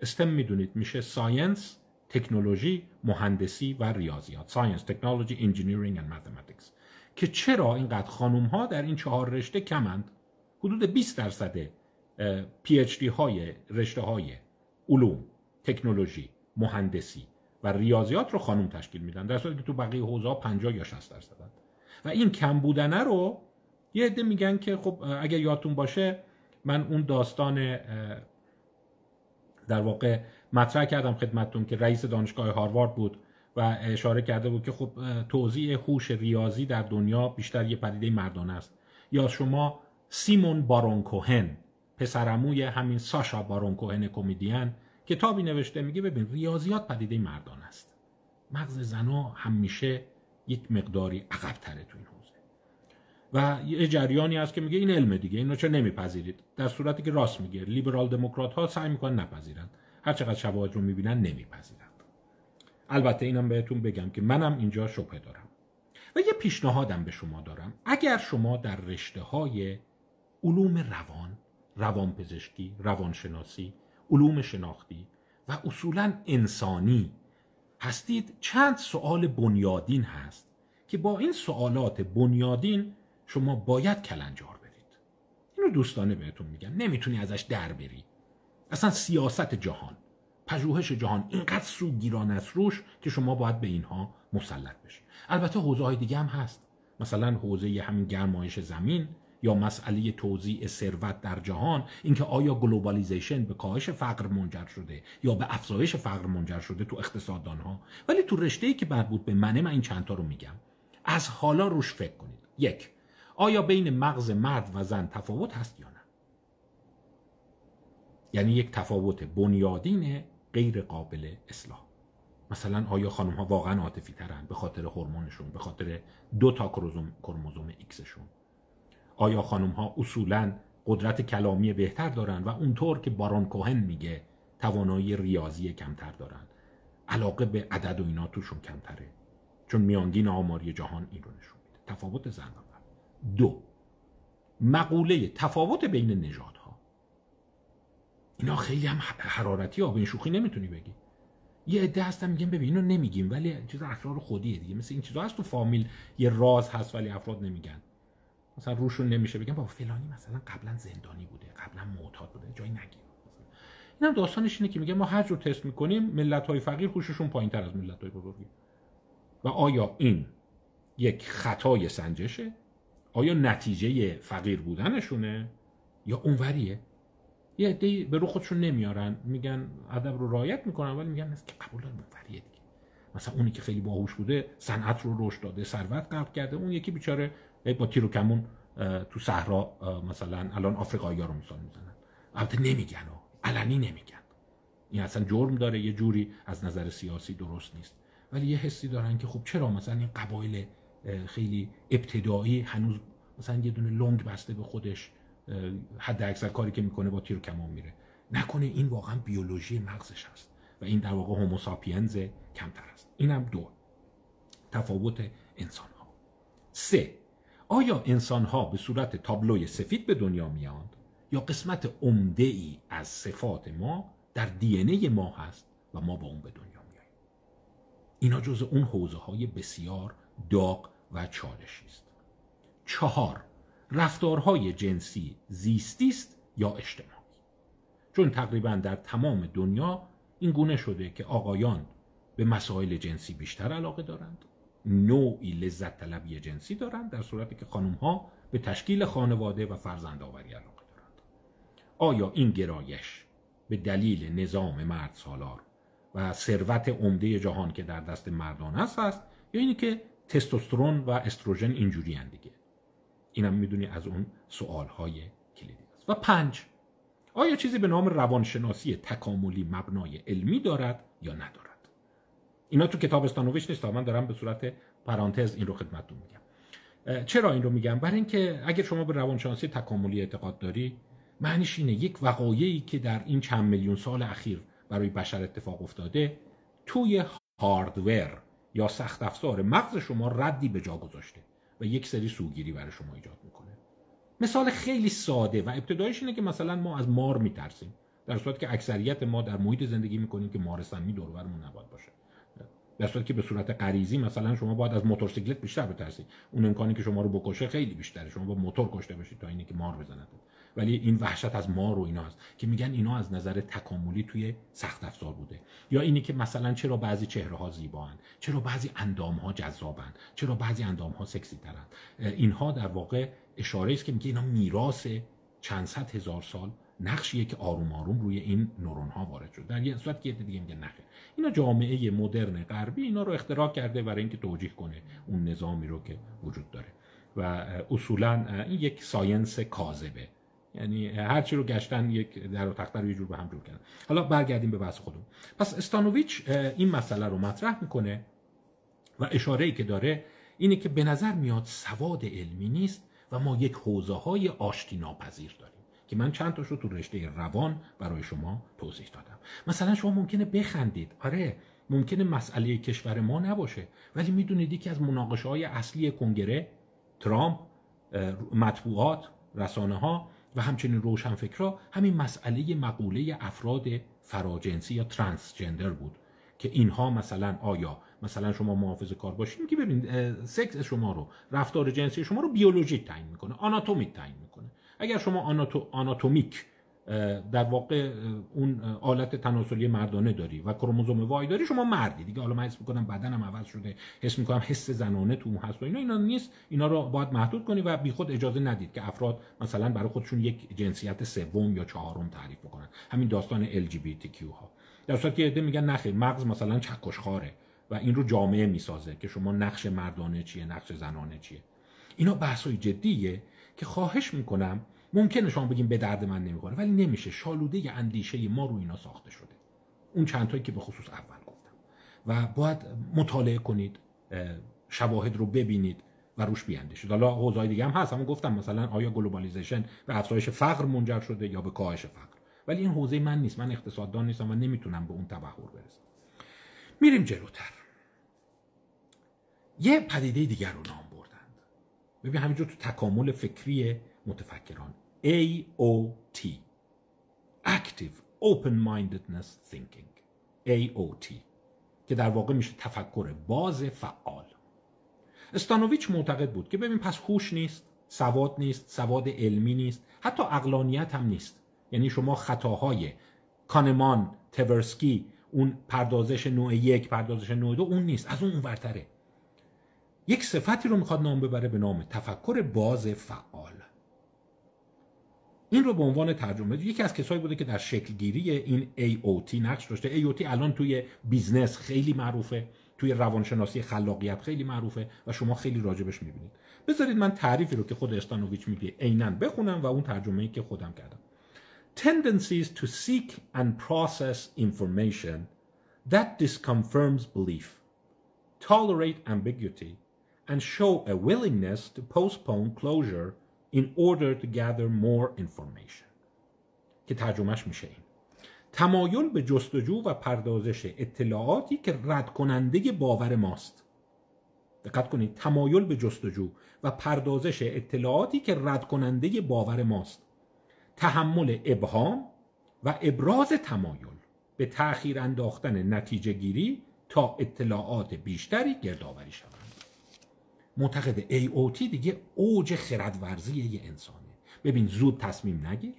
استم میدونید میشه ساینس، تکنولوژی، مهندسی و ریاضیات. ساینس، تکنولوژی، انجینیرینگ اند ماتماتیکس. که چرا اینقدر خانوم ها در این چهار رشته کمند؟ حدود بیست درصد پی اچ دی های رشته های علوم، تکنولوژی، مهندسی و ریاضیات رو خانوم تشکیل میدن، در صورتی که تو بقیه حوزه ها پنجاه یا شصت درصد. و این کم بودنه رو یه عده میگن که خب اگر یادتون باشه من اون داستان در واقع مطرح کردم خدمتتون که رئیس دانشگاه هاروارد بود و اشاره کرده بود که خب توزیع هوش ریاضی در دنیا بیشتر یه پدیده مردانه است. یا شما سیمون بارون کوهن، پسرعموی همین ساشا بارون کوهن کمدین، کتابی نوشته میگه ببین ریاضیات پدیده مردانه است، مغز زنا همیشه یک مقداری عقب‌تره تو این حوزه. و یه جریانی هست که میگه این علم دیگه، اینو چرا نمیپذیرید، در صورتی که راست میگه. لیبرال دموکرات ها سعی میکنن نپذیرند، هر چقدر شواهد رو میبینن نمیپذیرند. البته اینم بهتون بگم که منم اینجا شبهه دارم و یه پیشنهادم به شما دارم. اگر شما در رشته های علوم روان، روانپزشکی، روانشناسی، علوم شناختی و اصولاً انسانی هستید، چند سوال بنیادین هست که با این سوالات بنیادین شما باید کلنجار برید. اینو دوستانه بهتون میگم، نمیتونی ازش در بری. اصلا سیاست جهان، پژوهش جهان اینقدر سوگیران است روش که شما باید به اینها مسلط بشید. البته حوزه های دیگه هم هست، مثلا حوزه همین گرمایش زمین یا مسئله توزیع ثروت در جهان، اینکه آیا گلوبالیزیشن به کاهش فقر منجر شده یا به افزایش فقر منجر شده تو اقتصاددان ها. ولی تو رشته‌ای که مربوط به منه، من این چند تا رو میگم، از حالا روش فکر کنید. یک، آیا بین مغز مرد و زن تفاوت هست یا نه؟ یعنی یک تفاوت بنیادین غیر قابل اصلاح. مثلا آیا خانم ها واقعا عاطفی ترن به خاطر هورمونشون، به خاطر دو تا کروموزوم ایکسشون؟ آیا خانم ها اصولا قدرت کلامی بهتر دارن و اونطور که بارون کوهن میگه توانایی ریاضی کمتر دارن، علاقه به عدد و اینا توشون کمتره، چون میانگین آماری جهان این رو نشون میده. تفاوت زن و مرد. دو، مقوله تفاوت بین نژادها. اینا خیلی هم حرارتی ها، به این شوخی نمیتونی بگی. یه عده هستن میگن ببین اینو نمیگیم ولی چیز اسرار خودیه دیگه، مثل این چیزا هست تو فامیل یه راز هست ولی افراد نمیگن، مثلا روشون نمیشه بگن بابا فلانی مثلا قبلا زندانی بوده، قبلا معتاد بوده، جای نگیر. اینم داستانش اینه که میگه ما هر جور تست میکنیم ملت‌های فقیر هوششون پایین‌تر از ملت‌های بزرگه. و آیا این یک خطای سنجشه؟ آیا نتیجه فقیر بودنشونه یا اونوریه؟ یه عده‌ای به رو خودشون نمیارن، میگن ادب رو رعایت میکنن ولی میگن است که قبول اونوریه دیگه. مثلا اونی که خیلی باهوش بوده صنعت رو رشد داده، ثروت غرق کرده، اون یکی بیچاره با تیر و کمون تو صحرا مثلا الان آفریقایی‌ها رو مثال میزنن. البته نمیگن، علنی نمیگن، این اصلا جرم داره، یه جوری از نظر سیاسی درست نیست، ولی یه حسی دارن که خب چرا مثلا این قبایل خیلی ابتدایی هنوز مثلا یه دونه لنگ بسته به خودش، حد اکثر کاری که میکنه با تیر و کمان میره، نکنه این واقعا بیولوژی مغزش هست و این در واقع هوموساپینز کمتر است. اینم دو، تفاوت انسان ها. سه، آیا انسان ها به صورت تابلوی سفید به دنیا میاند یا قسمت عمده ای از صفات ما در دی ان ای ما هست و ما با اون به دنیا میاییم؟ اینا جز اون حوزه های بسیار داغ و چالشی است. چهار، رفتارهای جنسی زیستی است یا اجتماعی؟ چون تقریبا در تمام دنیا این گونه شده که آقایان به مسائل جنسی بیشتر علاقه دارند، نوعی لذت طلبی جنسی دارند، در صورتی که خانم‌ها به تشکیل خانواده و فرزندآوری علاقه دارند. آیا این گرایش به دلیل نظام مرد سالار و ثروت عمده جهان که در دست مردان است است، یا اینی که تستوسترون و استروژن اینجوری اند دیگه؟ اینم میدونی از اون سوال‌های کلیدی است. و پنج، آیا چیزی به نام روانشناسی تکاملی مبنای علمی دارد یا ندارد؟ اینا تو کتاب استانوویچ نیست، من دارم به صورت پرانتز این رو خدمتتون میگم. چرا این رو میگم؟ برای اینکه اگر شما به روانشناسی تکاملی اعتقاد داری، معنیش اینه یک وقایعی که در این چند میلیون سال اخیر برای بشر اتفاق افتاده، توی هاردور یا سخت افزار مغز شما ردی به جا گذاشته و یک سری سوگیری برای شما ایجاد میکنه. مثال خیلی ساده و ابتدایش اینه که مثلا ما از مار میترسیم، در صورتی که اکثریت ما در محیط زندگی میکنیم که مار سمی دور و برمون نباید باشه، در صورتی که به صورت غریزی مثلا شما باید از موتورسیکلت بیشتر بترسید. اون امکانی که شما رو بکشه خیلی بیشتره، شما با موتور کشته بشید تا اینی که مار بزنه. ولی این وحشت از مار و اینا است که میگن اینا از نظر تکاملی توی سخت افزار بوده. یا اینی که مثلا چرا بعضی چهره ها زیبااند، چرا بعضی اندام ها جذابند، چرا بعضی اندام ها سکسی ترند. اینها در واقع اشاره است که میگه اینا میراث چند صد هزار سال نقشیه که آروم آروم روی این نورون ها وارد شد. در یه صورت که دیگه میگه نخه، اینا جامعه مدرن غربی اینا رو اختراع کرده برای اینکه توجیه کنه اون نظامی رو که وجود داره. و اصولا این یک ساینس کاذبه، یعنی هر چی رو گشتن یک در و تختر رو یه جور به هم جور کردن. حالا برگردیم به بحث خودمون. پس استانوویچ این مسئله رو مطرح میکنه و اشاره‌ای که داره اینه که به نظر میاد سواد علمی نیست و ما یک حوزه‌های آشتیناپذیر داریم که من چند تاشو تو رشته روان برای شما توضیح دادم. مثلا شما ممکنه بخندید، آره ممکنه مسئله کشور ما نباشه، ولی میدونید که از مناقشه‌های اصلی کنگره، ترامپ، مطبوعات، رسانه‌ها و همچنین روشنفکرها همین مسئله مقوله افراد فراجنسی یا ترانسجندر بود که اینها مثلا آیا مثلا شما محافظه کار باشین که ببین سکس شما رو، رفتار جنسی شما رو بیولوژی تعیین میکنه، آناتومیک تعیین میکنه. اگر شما آناتو، آناتومیک در واقع اون آلت تناسلی مردانه داری و کروموزوم وای داری، شما مردی دیگه. حالا من حس میکنم بدنم عوض شده، حس میکنم حس زنانه تو هست و اینا، اینا نیست، اینا رو باید محدود کنی و بیخود اجازه ندید که افراد مثلا برای خودشون یک جنسیت سوم یا چهارم تعریف بکنن. همین داستان ال جی بی تی کیو ها، در صورتی که عده میگن نخه مغز مثلا چکشخاره و این رو جامعه میسازه که شما نقش مردانه چیه، نقش زنانه چیه. اینا بحثای جدیه که خواهش میکنم، ممکنه شما بگیم به درد من نمیخوره، ولی نمیشه، شالوده اندیشه ما رو اینا ساخته شده، اون چند تایی که به خصوص اول گفتم. و باید مطالعه کنید، شواهد رو ببینید و روش بیاندیشید. حالا حوزه‌های دیگه هم هست، همون گفتم مثلا آیا گلوبالیزیشن به افزایش فقر منجر شده یا به کاهش فقر، ولی این حوزه من نیست، من اقتصاددان نیستم و نمیتونم به اون تبحر برسم. میریم جلوتر. یه پدیده دیگه رو نام بردند، ببین همینجور تو تکامل فکری متفکران، ای او تی، Active Open-Mindedness Thinking، ای او تی، که در واقع میشه تفکر باز فعال. استانوویچ معتقد بود که ببین پس هوش نیست، سواد نیست، سواد علمی نیست، حتی عقلانیت هم نیست. یعنی شما خطاهای کانمان، تورسکی، اون پردازش نوع یک، پردازش نوع دو، اون نیست، از اون اونورتره. یک صفتی رو میخواد نام ببره به نام تفکر باز فعال. این رو به عنوان ترجمه، یکی از کسایی بوده که در شکل گیری این ای او تی نقش داشته. ای او تی الان توی بیزنس خیلی معروفه، توی روانشناسی خلاقیت خیلی معروفه و شما خیلی راجبش میبینید. بذارید من تعریفی رو که خود استانوویچ میگه عیناً بخونم و اون ترجمه‌ای که خودم کردم. Tendencies to seek and process information that disconfirms belief, tolerate ambiguity, and show a willingness to postpone closure in order to gather more information. که ترجمهش میشه این: تمایل به جستجو و پردازش اطلاعاتی که رد کننده باور ماست. دقت کنید، تمایل به جستجو و پردازش اطلاعاتی که رد کننده باور ماست. تحمل ابهام و ابراز تمایل به تأخیر انداختن نتیجه گیری تا اطلاعات بیشتری گردآوری شود. معتقد ای او تی دیگه اوج خردورزی یه انسانه. ببین زود تصمیم نگیر،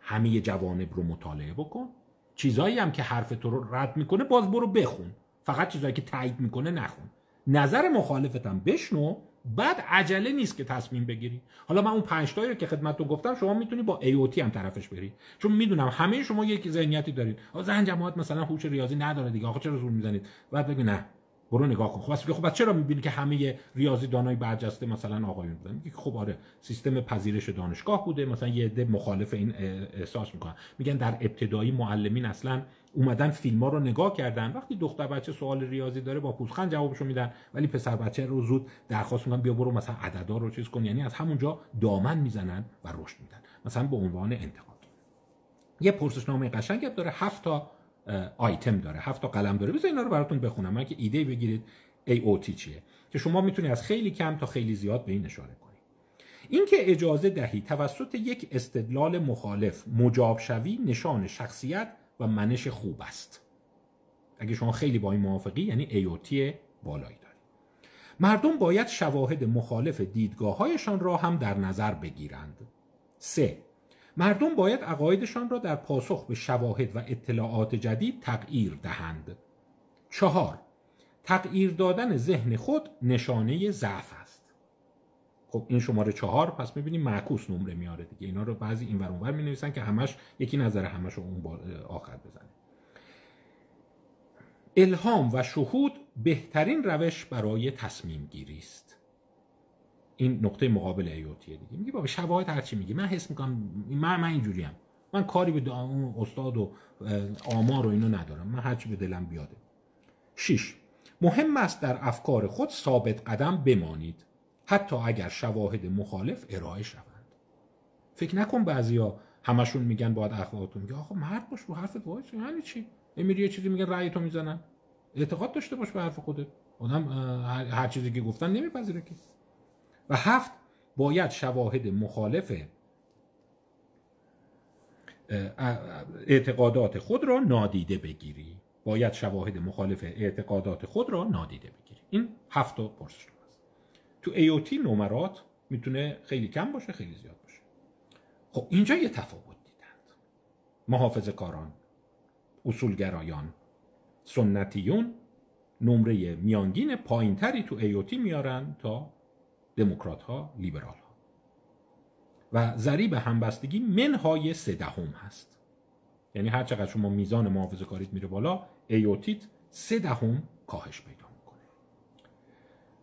همه جوانب رو مطالعه بکن، چیزایی هم که حرف تو رو رد میکنه باز برو بخون، فقط چیزایی که تایید میکنه نخون. نظر مخالفتم بشنو، بعد عجله نیست که تصمیم بگیری. حالا من اون پنج تایی رو که خدمتتون گفتم شما میتونی با ای او تی هم طرفش بری، چون میدونم همه شما یک ذهنیتی دارید. آقا زن جماعت مثلا هوش ریاضی نداره دیگه، آقا چرا زور میزنید؟ بعد بگی نه برو نگاه کن. خب خب چرا میبینی که همه ریاضی دانای برجسته مثلا آقایون بودن؟ میگه خب آره سیستم پذیرش دانشگاه بوده. مثلا یه عده مخالف این احساس میکنن، میگن در ابتدایی معلمین اصلا اومدن فیلم‌ها رو نگاه کردن، وقتی دختر بچه سوال ریاضی داره با پوزخند جوابشو میدن، ولی پسر بچه رو زود درخواست میکنن بیا برو مثلا عددا رو چیز کن، یعنی از همونجا دامن میزنن و رشد میدن. مثلا به عنوان انتقاد یه پرسشنامه قشنگه داره، هفت تا آیتم داره، هفت تا قلم داره. بذار اینا رو براتون بخونم من که ایده بگیرید ای او تی چیه، که شما میتونی از خیلی کم تا خیلی زیاد به این اشاره کنی. اینکه اجازه دهی توسط یک استدلال مخالف مجاب شوی نشان شخصیت و منش خوب است. اگه شما خیلی با این موافقی یعنی ای او تی بالایی داری. مردم باید شواهد مخالف دیدگاه‌هایشان را هم در نظر بگیرند. سه، مردم باید عقایدشان را در پاسخ به شواهد و اطلاعات جدید تغییر دهند. چهار، تغییر دادن ذهن خود نشانه ضعف است. خب این شماره چهار، پس می‌بینیم معکوس نمره میاره دیگه. اینا رو بعضی اینور اونور می‌نویسن که همش یکی نظر همش رو اون آخر بزنه. الهام و شهود بهترین روش برای تصمیم گیری است. این نقطه مقابل ایوتیه دیگه. میگه بابا شواهد هرچی میگه، من حس میکنم من من اینجوریم، من کاری به اون استاد و آمار و اینو ندارم، من هرچی به دلم بیاده. شش، مهم است در افکار خود ثابت قدم بمانید حتی اگر شواهد مخالف ارائه شوند. فکر نکن بعضیا همشون میگن باید اخلاقتون، میگه آخه مرد باش رو حرفت وایس، یعنی چی میری یه چیزی میگه رأی تو میزنن، اعتقاد داشته باش به حرف خودت. آدم هر چیزی که گفتن نمیپذیره که. و هفت، باید شواهد مخالف اعتقادات خود را نادیده بگیری. باید شواهد مخالف اعتقادات خود را نادیده بگیری. این هفت تا پرسش است. تو ای او تی نمرات میتونه خیلی کم باشه خیلی زیاد باشه. خب اینجا یه تفاوت دیدند. محافظه‌کاران، اصولگرایان، سنتیون نمره میانگین پایینتری تو ای او تی میارن تا دموکرات ها، لیبرال ها. و ضریب همبستگی منهای سه دهم هست، یعنی هر چقدر شما میزان محافظه کاریت میره بالا ایوتیت سه دهم کاهش پیدا میکنه.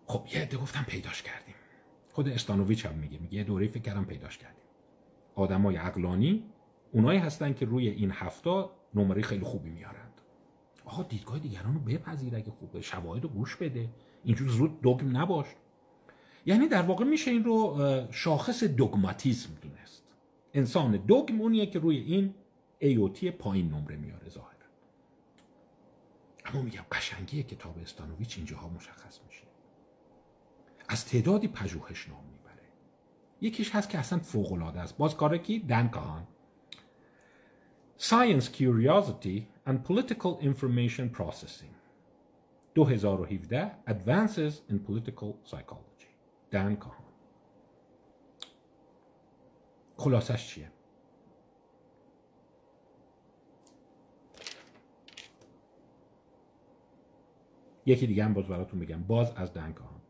خب یه عده گفتم پیداش کردیم، خود استانوویچ هم میگه، میگه یه دوره فکر کردم پیداش کردیم. آدمای عقلانی اونایی هستن که روی این هفتا نمره خیلی خوبی میارند. آخه دیدگاه دیگران رو بپذیر، اگه خوبه شواهد رو گوش بده، اینجور زود دگم نباش. یعنی در واقع میشه این رو شاخص دوگماتیسم دونست. انسان دوگم اونیه که روی این ای او تی پایین نمره میاره ظاهرا. اما میگم قشنگی کتاب استانوویچ اینجاها مشخص میشه. از تعدادی پژوهش نام میبره. یکیش هست که اصلا فوق العاده است. باز کاره کی؟ دن کاهان. Science Curiosity and Political Information Processing. دو هزار و هفده Advances in Political Psychology. دان کاهان. خلاصش چیه؟ یکی دیگه هم باز براتون بگم، باز از دان کاهان.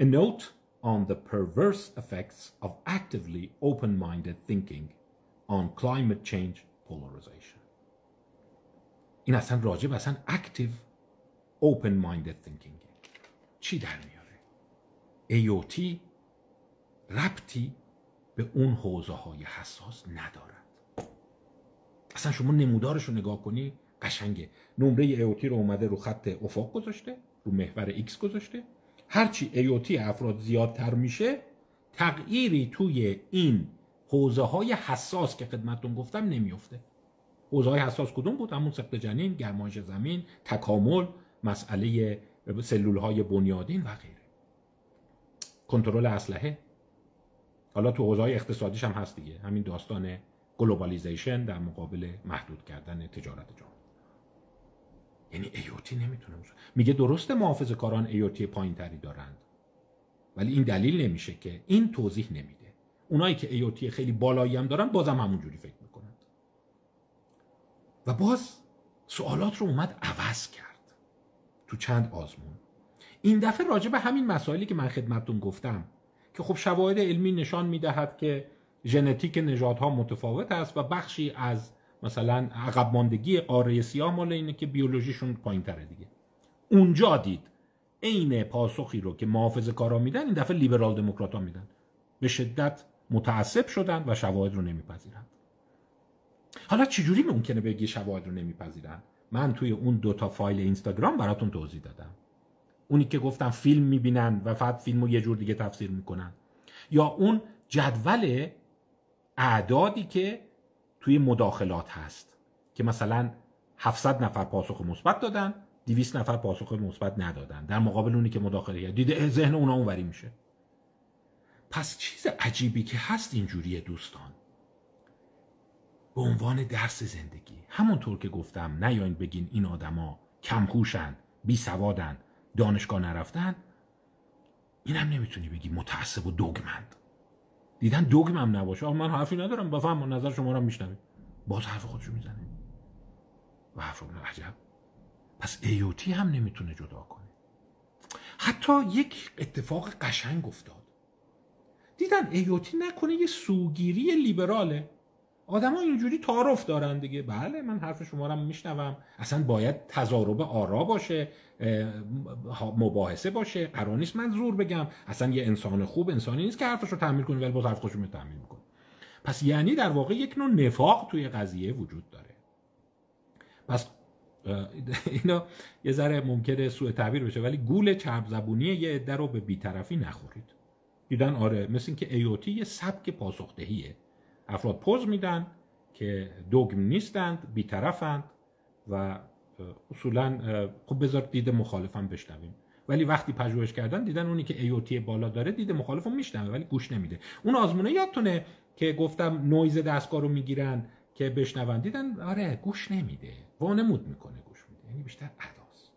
A note on the perverse effects of actively open-minded thinking on climate change polarization. این اصلا راجب اصلا active open-minded thinking چی در میاد؟ ای او تی ربطی به اون حوزه های حساس ندارد. اصلا شما نمودارش رو نگاه کنی قشنگه، نمره ای او تی رو اومده رو خط افق گذاشته، رو محور X گذاشته. هرچی ای او تی افراد زیادتر میشه تغییری توی این حوزه های حساس که خدمتتون گفتم نمیفته. حوزه های حساس کدوم بود؟ همون سقط جنین، گرمایش زمین، تکامل، مسئله سلول های بنیادین و غیره، کنترل اسلحه. حالا تو حوزه های اقتصادیش هم هست دیگه، همین داستان گلوبالیزیشن در مقابل محدود کردن تجارت جهانی. یعنی ای او تی نمیتونه باشه. میگه درسته محافظه‌کاران ای او تی پایین‌تری دارند، ولی این دلیل نمیشه که این توضیح نمیده. اونایی که ای او تی خیلی بالایی هم دارن بازم همونجوری فکر میکنند. و باز سوالات رو اومد عوض کرد. تو چند آزمون. این دفعه راجع به همین مسائلی که من خدمتتون گفتم که خب شواهد علمی نشان میدهد که ژنتیک نژادها متفاوت است و بخشی از مثلا عقب ماندگی قاره سیاه مال اینه که بیولوژیشون پایین‌تره دیگه. اونجا دید عین پاسخی رو که محافظه‌کارا میدن این دفعه لیبرال دموکرات‌ها میدن. به شدت متعصب شدن و شواهد رو نمیپذیرن. حالا چجوری ممکنه بگی شواهد رو نمیپذیرن؟ من توی اون دوتا فایل اینستاگرام براتون توضیح دادم. اونی که گفتم فیلم میبینن و فقط فیلمو یه جور دیگه تفسیر میکنن، یا اون جدول اعدادی که توی مداخلات هست که مثلا هفتصد نفر پاسخ مثبت دادن، دویست نفر پاسخ مثبت ندادن، در مقابل اونی که مداخله دیده ذهن اونها اونوری میشه. پس چیز عجیبی که هست اینجوریه دوستان، به عنوان درس زندگی. همونطور که گفتم نیاین بگین این آدما کم‌هوشن، بیسوادن، دانشگاه نرفتن. اینم نمیتونی بگی متعصب و دوگمند. دیدن دوگمم نباشه، آخه من حرفی ندارم، بفهم من نظر شما رو میشنوم، باز حرف خودشو میزنه و حرف اون عجب. پس ای او تی هم نمیتونه جدا کنه. حتی یک اتفاق قشنگ افتاد، دیدن ای او تی نکنه یه سوگیری لیبراله، آدم ها اینجوری تعارف دارن دیگه، بله من حرف شما رو میشنوم، اصلا باید تضارب آرا باشه، مباحثه باشه، قرار نیست من زور بگم، اصلا یه انسان خوب انسانی نیست که حرفش رو تحمیل کنه ولی باز حرف خودش رو تحمیل میکنه. پس یعنی در واقع یک نوع نفاق توی قضیه وجود داره. پس اینا یه ذره ممکنه سوء تعبیر بشه ولی گول چرب زبونی یه عده رو به بی‌طرفی نخورید. دیدن آره مثل اینکه ای او تی یه سبک پاسخدهیه، افراد پوز میدن که دوگم نیستند، بی‌طرفند و اصولا خب بذار دید مخالفم بشنویم. ولی وقتی پژوهش کردن دیدن اونی که ای او تی بالا داره دید مخالفو میشنوه ولی گوش نمیده. اون آزمونه یادتونه که گفتم نویز دستگاه رو میگیرن که بشنون، دیدن آره گوش نمیده، وانمود میکنه گوش میده، یعنی بیشتر اداس.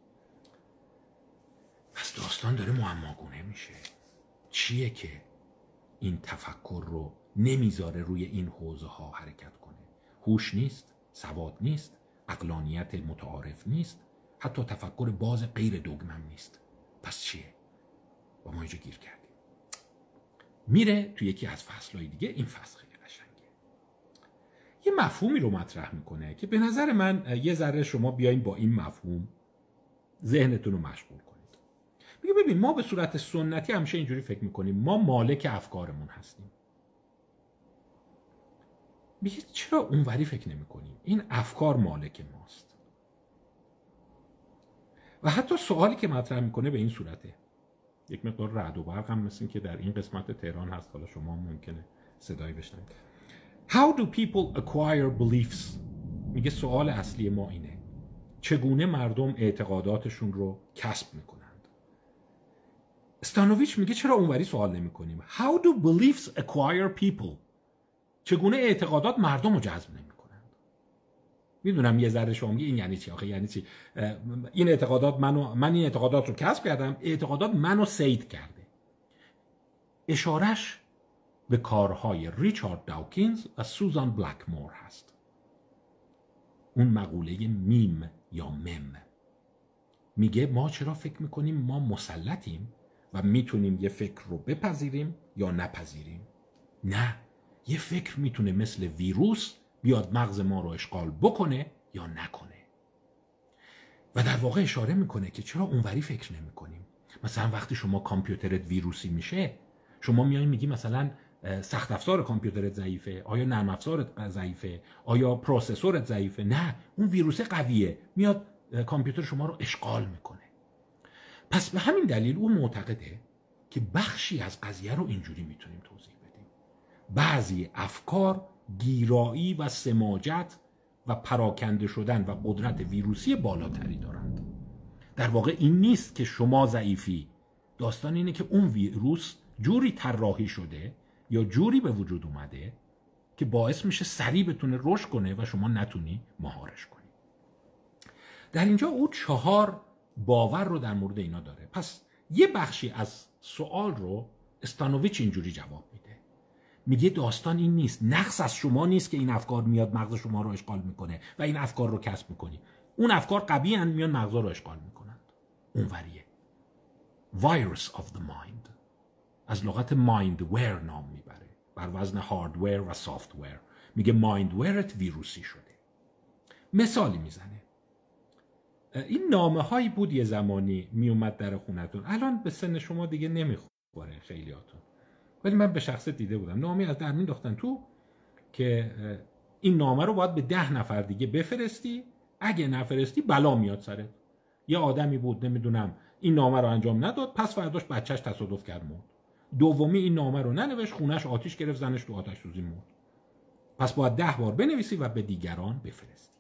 پس داستان داره معماگونه میشه. چیه که این تفکر رو نمیذاره روی این حوزه ها حرکت کنه؟ هوش نیست، سواد نیست، عقلانیت متعارف نیست، حتی تفکر باز غیر دوگمم نیست. پس چیه؟ و ما اینجا گیر کردیم. میره تو یکی از فصلهای دیگه. این فصل خیلی قشنگه، یه مفهومی رو مطرح میکنه که به نظر من یه ذره شما بیاین با این مفهوم ذهنتون رو مشغول کنید. میگه ببین ما به صورت سنتی همیشه اینجوری فکر میکنیم ما مالک افکارمون هستیم. میگه چرا اونوری فکر نمی کنیم؟ این افکار مالک ماست. و حتی سوالی که مطرح میکنه به این صورته، یک مقدار رعد و برق هم مثل که در این قسمت تهران هست، حالا شما ممکنه صدایی بشنوید. How do people acquire beliefs؟ میگه سوال اصلی ما اینه، چگونه مردم اعتقاداتشون رو کسب میکنند؟ استانوویچ میگه چرا اونوری سوال نمی کنیم؟ How do beliefs acquire people؟ چگونه اعتقادات مردم رو جذب نمی‌کنند؟ میدونم یه ذره شما میگی این یعنی چی آخه، یعنی چی این اعتقادات منو من این اعتقادات رو کسب کردم، اعتقادات منو سید کرده. اشارش به کارهای ریچارد داوکینز و سوزان بلکمور هست، اون مقوله میم یا مم. میگه ما چرا فکر میکنیم ما مسلطیم و میتونیم یه فکر رو بپذیریم یا نپذیریم؟ نه، یه فکر میتونه مثل ویروس بیاد مغز ما رو اشغال بکنه یا نکنه. و در واقع اشاره میکنه که چرا اونوری فکر نمی کنیم. مثلا وقتی شما کامپیوترت ویروسی میشه، شما میای میگی مثلا سخت افزار کامپیوترت ضعیفه، آیا نرم افزارت ضعیفه، آیا پروسسورت ضعیفه؟ نه، اون ویروس قویه، میاد کامپیوتر شما رو اشغال میکنه. پس به همین دلیل اون معتقده که بخشی از قضیه رو اینجوری میتونیم توضیح بدیم. بعضی افکار گیرایی و سماجت و پراکنده شدن و قدرت ویروسی بالاتری دارند. در واقع این نیست که شما ضعیفی، داستان اینه که اون ویروس جوری طراحی شده یا جوری به وجود اومده که باعث میشه سریع بتونه رشد کنه و شما نتونی مهارش کنی. در اینجا او چهار باور رو در مورد اینا داره. پس یه بخشی از سوال رو استانوویچ اینجوری جواب میده، میگه داستان این نیست، نقص از شما نیست که این افکار میاد مغز شما رو اشغال میکنه و این افکار رو کسب میکنی. اون افکار قبیه‌اند، میان مغز رو اشغال میکنند. اونوریه. وایرس آف دی مایند از لغت مایندویر نام میبره، بر وزن هاردویر و سافتویر. میگه مایندویرت ویروسی شده. مثالی میزنه. این نامه هایی بود یه زمانی میومد در خونتون، الان به سن شما دیگه نمیخوره خیلیاتون، ولی من به شخص دیده بودم نامی از در مینداختن تو که این نامه رو باید به ده نفر دیگه بفرستی، اگه نفرستی بلا میاد سرت. یه آدمی بود نمیدونم این نامه رو انجام نداد، پس فرداش بچهش تصادف کرد مرد. دومی این نامه رو ننوشت، خونش آتیش گرفت، زنش تو آتش سوزی مرد. پس باید ده بار بنویسی و به دیگران بفرستی.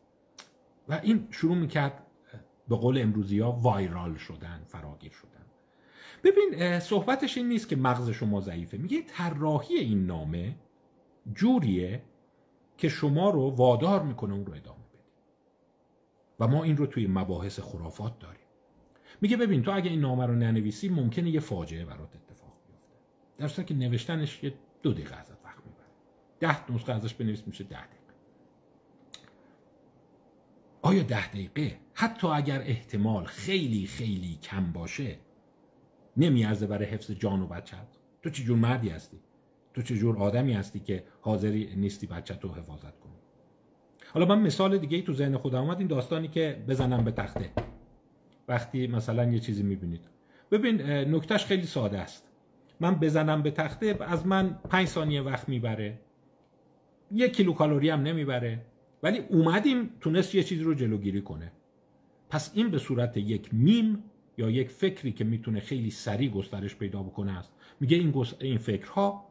و این شروع میکرد به قول امروزی ها وایرال شدن، فراگیر شدن. ببین صحبتش این نیست که مغز شما ضعیفه، میگه طراحی این نامه جوریه که شما رو وادار میکنه اون رو ادامه بده. و ما این رو توی مباحث خرافات داریم. میگه ببین تو اگه این نامه رو ننویسی ممکنه یه فاجعه برات اتفاق بیفته، در صورتی که نوشتنش یه دو دقیقه ازت وقت میبره. ده نسخه ازش بنویس میشه ده دقیقه. آیا ده دقیقه حتی اگر احتمال خیلی خیلی کم باشه نمیارزه برای حفظ جان و بچت؟ تو چه جور مردی هستی؟ تو چه جور آدمی هستی که حاضری نیستی بچت رو حفاظت کنی؟ حالا من مثال دیگه ای تو ذهن خودم اومد، این داستانی که بزنم به تخته. وقتی مثلا یه چیزی میبینید، ببین نکتهش خیلی ساده است. من بزنم به تخته از من پنج ثانیه وقت میبره، یک کیلو کالری هم نمیبره، ولی اومدیم تونست یه چیزی رو جلوگیری کنه. پس این به صورت یک میم یا یک فکری که میتونه خیلی سریع گسترش پیدا بکنه است. میگه این گس... این فکرها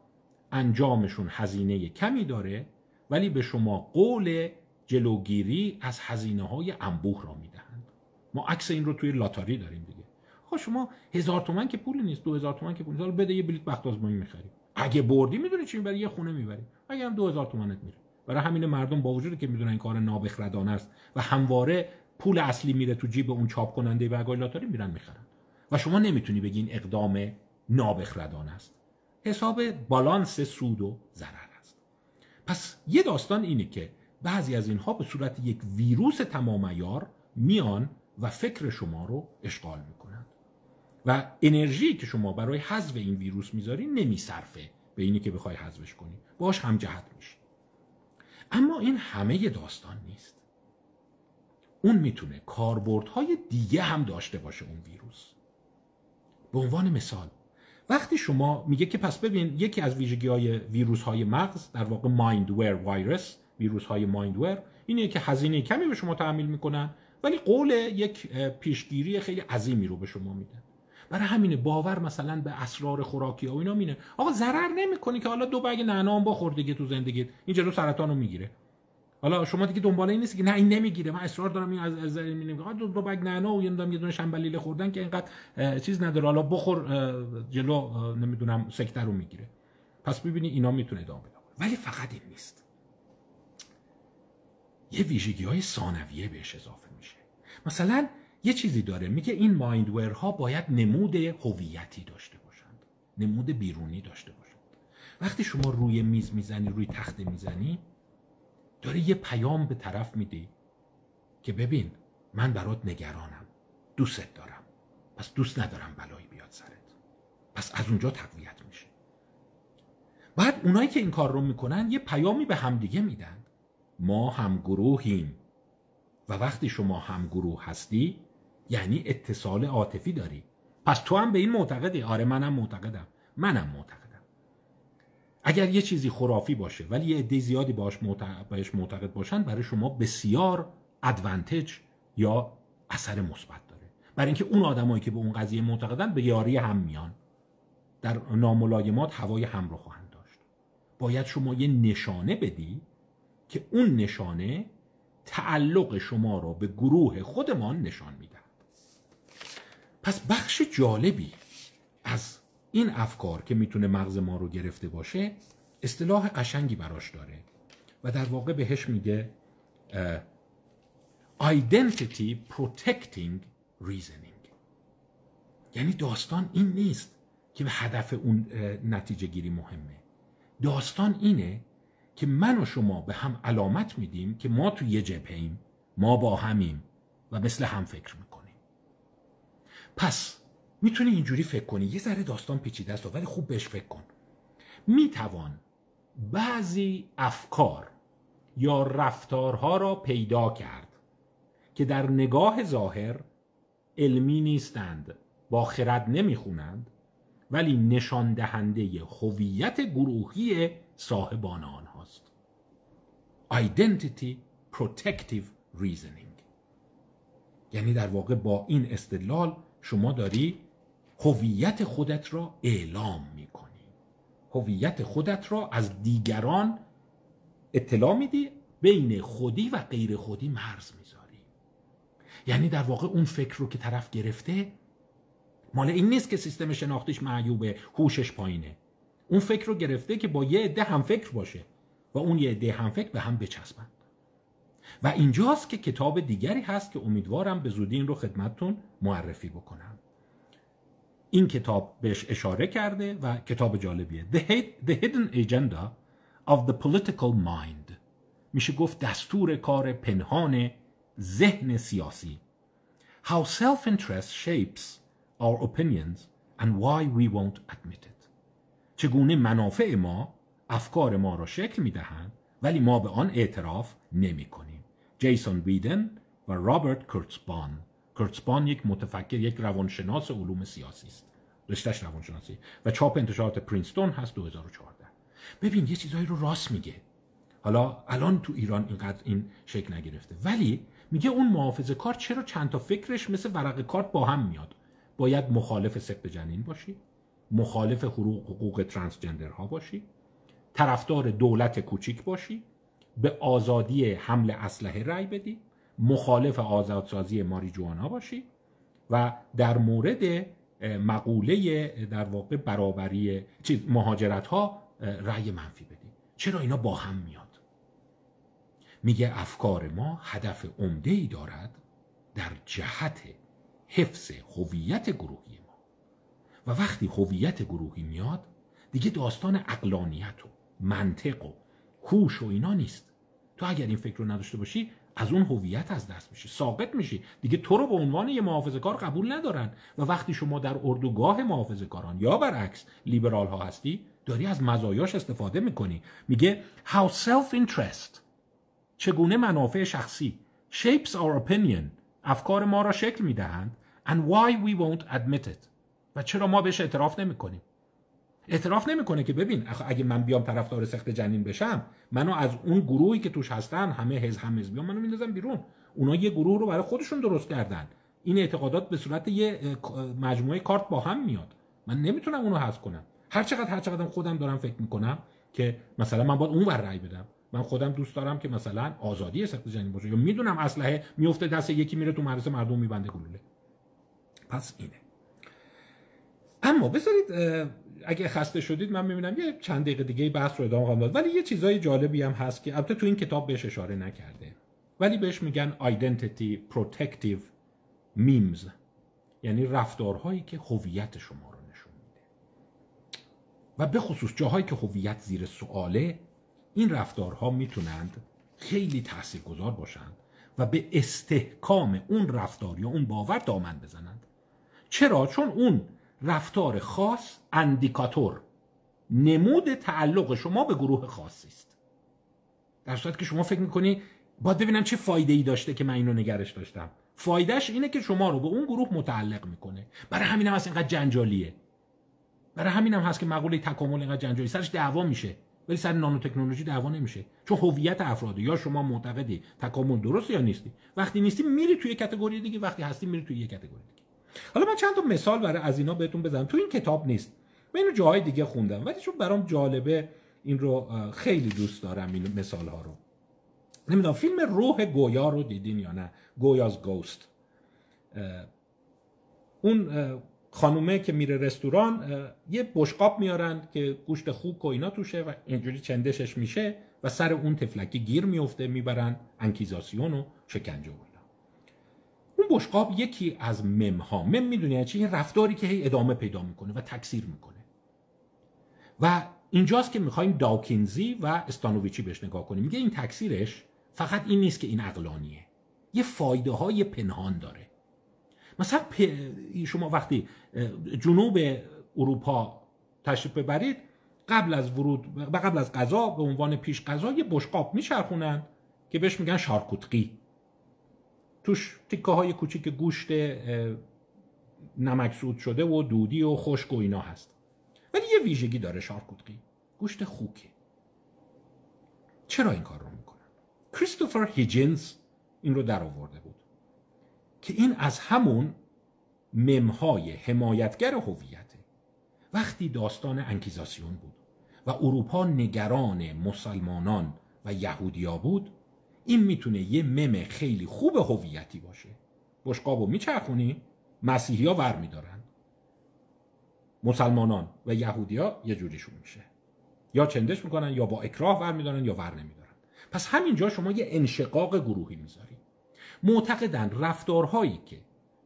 انجامشون هزینه کمی داره، ولی به شما قول جلوگیری از هزینه‌های انبوه را میدهند. ما عکس این رو توی لاتاری داریم دیگه. خب شما هزار تومان که پول نیست، دو هزار تومان که پول نیست، بده یه بلیت بخت آزمایی می‌خری. اگه بردی میدونی چی برای یه خونه میبری، اگه هم دو هزار تومانت میره. برای همین مردم با وجودی که میدونن این کار نابخردانه است و همواره پول اصلی میره تو جیب اون چاپ کننده برگای لاتاری، میرن میخرن. و شما نمیتونی بگی این اقدام نابخردانه است. حساب بالانس سود و ضرر است. پس یه داستان اینه که بعضی از اینها به صورت یک ویروس تمام عیار میان و فکر شما رو اشغال میکنن و انرژی که شما برای حذف این ویروس میذاری نمیصرفه به اینی که بخوای حذفش کنی، باش هم جهت میشی. اما این همه داستان نیست. اون میتونه کاربردهای دیگه هم داشته باشه اون ویروس. به عنوان مثال وقتی شما میگه که پس ببین یکی از ویژگی‌های ویروس‌های مغز، در واقع مایندویر وایرس، ویروس‌های مایندویر، اینه که هزینه کمی به شما تحمیل میکنن ولی قول یک پیشگیری خیلی عظیمی رو به شما میدن. برای همین باور مثلا به اسرار خوراکی و اینا مینه. آقا ضرر نمیکنی که حالا دو بگ نعنا هم بخور دیگه تو زندگیت، این جلو سرطان رو میگیره. حالا شما دیگه دنبال این نیستی که نه این نمیگیره، من اصرار دارم این از از این نمیگیره. دو, دو بگ نعنا و یه دونه شنبلیله خوردن که اینقدر چیز نداره، حالا بخور جلو نمیدونم سکته رو میگیره. پس میبینی اینا میتونه ادامه بده. ولی فقط این نیست، یه ویژگی‌های ثانویه بهش اضافه میشه. مثلا یه چیزی داره، میگه این مایندویرها باید نمود هویتی داشته باشند، نمود بیرونی داشته باشند. وقتی شما روی میز میزنی، روی تخت میزنی، داره یه پیام به طرف میدی که ببین من برات نگرانم، دوست دارم، پس دوست ندارم بلایی بیاد سرت. پس از اونجا تقویت میشه. بعد اونایی که این کار رو میکنن یه پیامی به همدیگه میدن، ما همگروهیم. و وقتی شما همگروه هستی یعنی اتصال عاطفی داری، پس تو هم به این معتقدی. آره منم معتقدم، منم معتقدم. اگر یه چیزی خرافی باشه ولی یه عده زیادی باش معتقد باشن، برای شما بسیار ادوانتج یا اثر مثبت داره، برای اینکه اون آدمایی که به اون قضیه معتقدن به یاری هم میان، در ناملایمات هوای هم رو خواهند داشت. باید شما یه نشانه بدی که اون نشانه تعلق شما را به گروه خودمان نشان میدهد. پس بخش جالبی از این افکار که میتونه مغز ما رو گرفته باشه اصطلاح قشنگی براش داره و در واقع بهش میگه Identity Protecting Reasoning. یعنی داستان این نیست که به هدف اون نتیجه گیری مهمه، داستان اینه که من و شما به هم علامت میدیم که ما تو یه جبهه‌ایم، ما با همیم و مثل هم فکر میکنیم. پس میتونی اینجوری فکر کنی، یه ذره داستان پیچیده است ولی خوب بهش فکر کن. میتوان بعضی افکار یا رفتارها را پیدا کرد که در نگاه ظاهر علمی نیستند، با خرد نمیخونند، ولی نشان دهنده هویت گروهی صاحبان آنهاست. Identity protective reasoning. یعنی در واقع با این استدلال شما داری هویت خودت را اعلام میکنی، هویت خودت را از دیگران اطلاع میدی، بین خودی و غیر خودی مرز میذاری. یعنی در واقع اون فکر رو که طرف گرفته مال این نیست که سیستم شناختیش معیوبه، هوشش پایینه. اون فکر رو گرفته که با یه عده هم فکر باشه و اون یه عده هم فکر به هم بچسبند. و اینجاست که کتاب دیگری هست که امیدوارم به زودی این رو خدمتتون معرفی بکنم. این کتاب بهش اشاره کرده و کتاب جالبیه. The, Hid- The Hidden Agenda of the Political Mind. میشه گفت دستور کار پنهان ذهن سیاسی. How self-interest shapes our opinions and why we won't admit it. چگونه منافع ما افکار ما را شکل میدهند ولی ما به آن اعتراف نمی کنیم. جیسون ویدن و رابرت کورتزبان. کورتزبان یک متفکر، یک روانشناس علوم سیاسی است، رشته‌اش روانشناسی و چاپ انتشارات پرینستون هست دو هزار و چهارده. ببین یه چیزایی رو راست میگه. حالا الان تو ایران اینقدر این شکل نگرفته، ولی میگه اون محافظه کار چرا چند تا فکرش مثل ورق کارت با هم میاد. باید مخالف سقط جنین باشی، مخالف حقوق ترانسجندرها باشی، طرفدار دولت کوچیک باشی، به آزادی حمل اسلحه رأی بدی، مخالف آزادسازی ماریجوانا باشی و در مورد مقوله در واقع برابری چیز مهاجرت ها رأی منفی بدی. چرا اینا با هم میاد؟ میگه افکار ما هدف عمده ای دارد در جهت حفظ هویت گروهی ما و وقتی هویت گروهی میاد دیگه داستان عقلانیت و منطق و هوش و اینا نیست. تو اگر این فکر رو نداشته باشی از اون هویت از دست میشی، ساقط میشی، دیگه تو رو به عنوان یه محافظه‌کار قبول ندارن و وقتی شما در اردوگاه محافظه‌کاران یا برعکس لیبرال ها هستی داری از مزایاش استفاده میکنی. میگه how self-interest، چگونه منافع شخصی shapes our opinion، افکار ما را شکل میدهند and why we won't admit it، و چرا ما بهش اعتراف نمیکنیم. اعتراف نمیکنه که ببین اگه من بیام طرفدار سخت جنین بشم منو از اون گروهی که توش هستن همه حزب هم حزب بیام منو میندازن بیرون. اونا یه گروه رو برای خودشون درست کردن، این اعتقادات به صورت یه مجموعه کارت با هم میاد، من نمیتونم اونو حذف کنم. هر چقدر هر چقدرم خودم دارم فکر میکنم که مثلا من باید اون ور رأی بدم، من خودم دوست دارم که مثلا آزادی سخت جنین باشه، یا میدونم اسلحه میفته دست یکی میره تو مدرسه مردم میبنده گلوله. پس اینه. اما بذارید اگه خسته شدید من میبینم یه چند دقیقه دیگه بحث رو ادامه خواهم داد، ولی یه چیزای جالبی هم هست که البته تو این کتاب بهش اشاره نکرده ولی بهش میگن identity protective memes، یعنی رفتارهایی که هویت شما رو نشون میده و به خصوص جاهایی که هویت زیر سؤاله این رفتارها میتونند خیلی تاثیرگذار باشند و به استحکام اون رفتار یا اون باور دامن بزنند. چرا؟ چون اون رفتار خاص اندیکاتور، نمود تعلق شما به گروه خاصی است. در صورتی که شما فکر میکنی باید ببینم چه فایده‌ای داشته که من اینو نگرش داشتم، فایدهش اینه که شما رو به اون گروه متعلق میکنه. برای همینم هست اینقدر جنجالیه، برای همینم هست که مقوله تکامل اینقدر جنجالی، سرش دعوا میشه ولی سر نانوتکنولوژی دعوا نمیشه، چون هویت افراده. یا شما معتقدی تکامل درست یا نیستی، وقتی نیستی میری توی کاتگوری دیگه، وقتی هستی میری توی یه کاتگوری دیگه. حالا من چند تا مثال برای از اینا بهتون بزنم. تو این کتاب نیست، من اینو جاهای دیگه خوندم ولی چون برام جالبه این رو خیلی دوست دارم این مثال ها رو. نمیدونم فیلم روح گویا رو دیدین یا نه، گویاز گوست. اون خانومه که میره رستوران یه بشقاب میارن که گوشت خوک و اینا توشه و اینجوری چندشش میشه و سر اون تفلکی گیر میفته، میبرن انکیزاسیون و شکنجه. اون بشقاب یکی از مم ها، مم میدونی چی؟ این رفتاری که هی ادامه پیدا میکنه و تکثیر میکنه و اینجاست که میخوایم داوکینزی و استانوویچی بهش نگاه کنیم. میگه این تکثیرش فقط این نیست که این عقلانیه، یه فایده های پنهان داره. مثلا شما وقتی جنوب اروپا تشریف ببرید قبل از ورود و قبل از غذا به عنوان پیش غذا یه بشقاب میچرخونن که بهش میگن شارکوتری، توش تیکه های کوچیک گوشت نمکسود شده و دودی و خشک و اینا هست. ولی یه ویژگی داره شارکوتری، گوشت خوکه. چرا این کار رو میکنن؟ کریستوفر هیجنز این رو در آورده بود که این از همون ممهای حمایتگر هویته. وقتی داستان انکیزاسیون بود و اروپا نگران مسلمانان و یهودیا بود، این میتونه یه مم خیلی خوب هویتی باشه. بشقابو میچرخونی، مسیحی ها ور میدارن، مسلمانان و یهودی ها یه جوریشون میشه، یا چندش میکنن یا با اکراه ور میدارن یا ور نمیدارن. پس همینجا شما یه انشقاق گروهی میذاری. معتقدن رفتارهایی که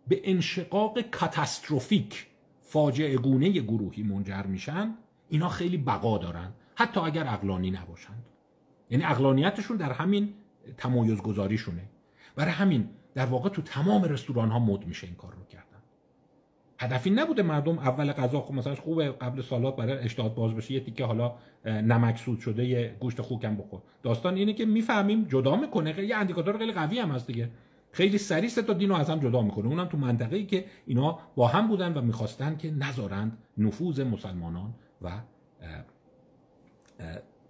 به انشقاق کاتاستروفیک فاجعه گونه گروهی منجر میشن اینا خیلی بقا دارن، حتی اگر عقلانی نباشند. یعنی عقلانیتشون در همین تمایز گذاریشونه. برای همین در واقع تو تمام رستوران ها مد میشه این کار رو کردن. هدف این نبوده مردم اول غذا خب مثلا خوبه قبل سالاد برای اشتهات باز بشه یه تیکه حالا نمکسود شده یه گوشت خوکم بخور. داستان اینه که میفهمیم جدا میکنه، یه اندیکاتور خیلی قوی هم هست دیگه، خیلی سریع سه تا دین رو از هم جدا میکنه، اونم تو منطقه‌ای که اینا با هم بودن و میخواستن که نذارند نفوذ مسلمانان و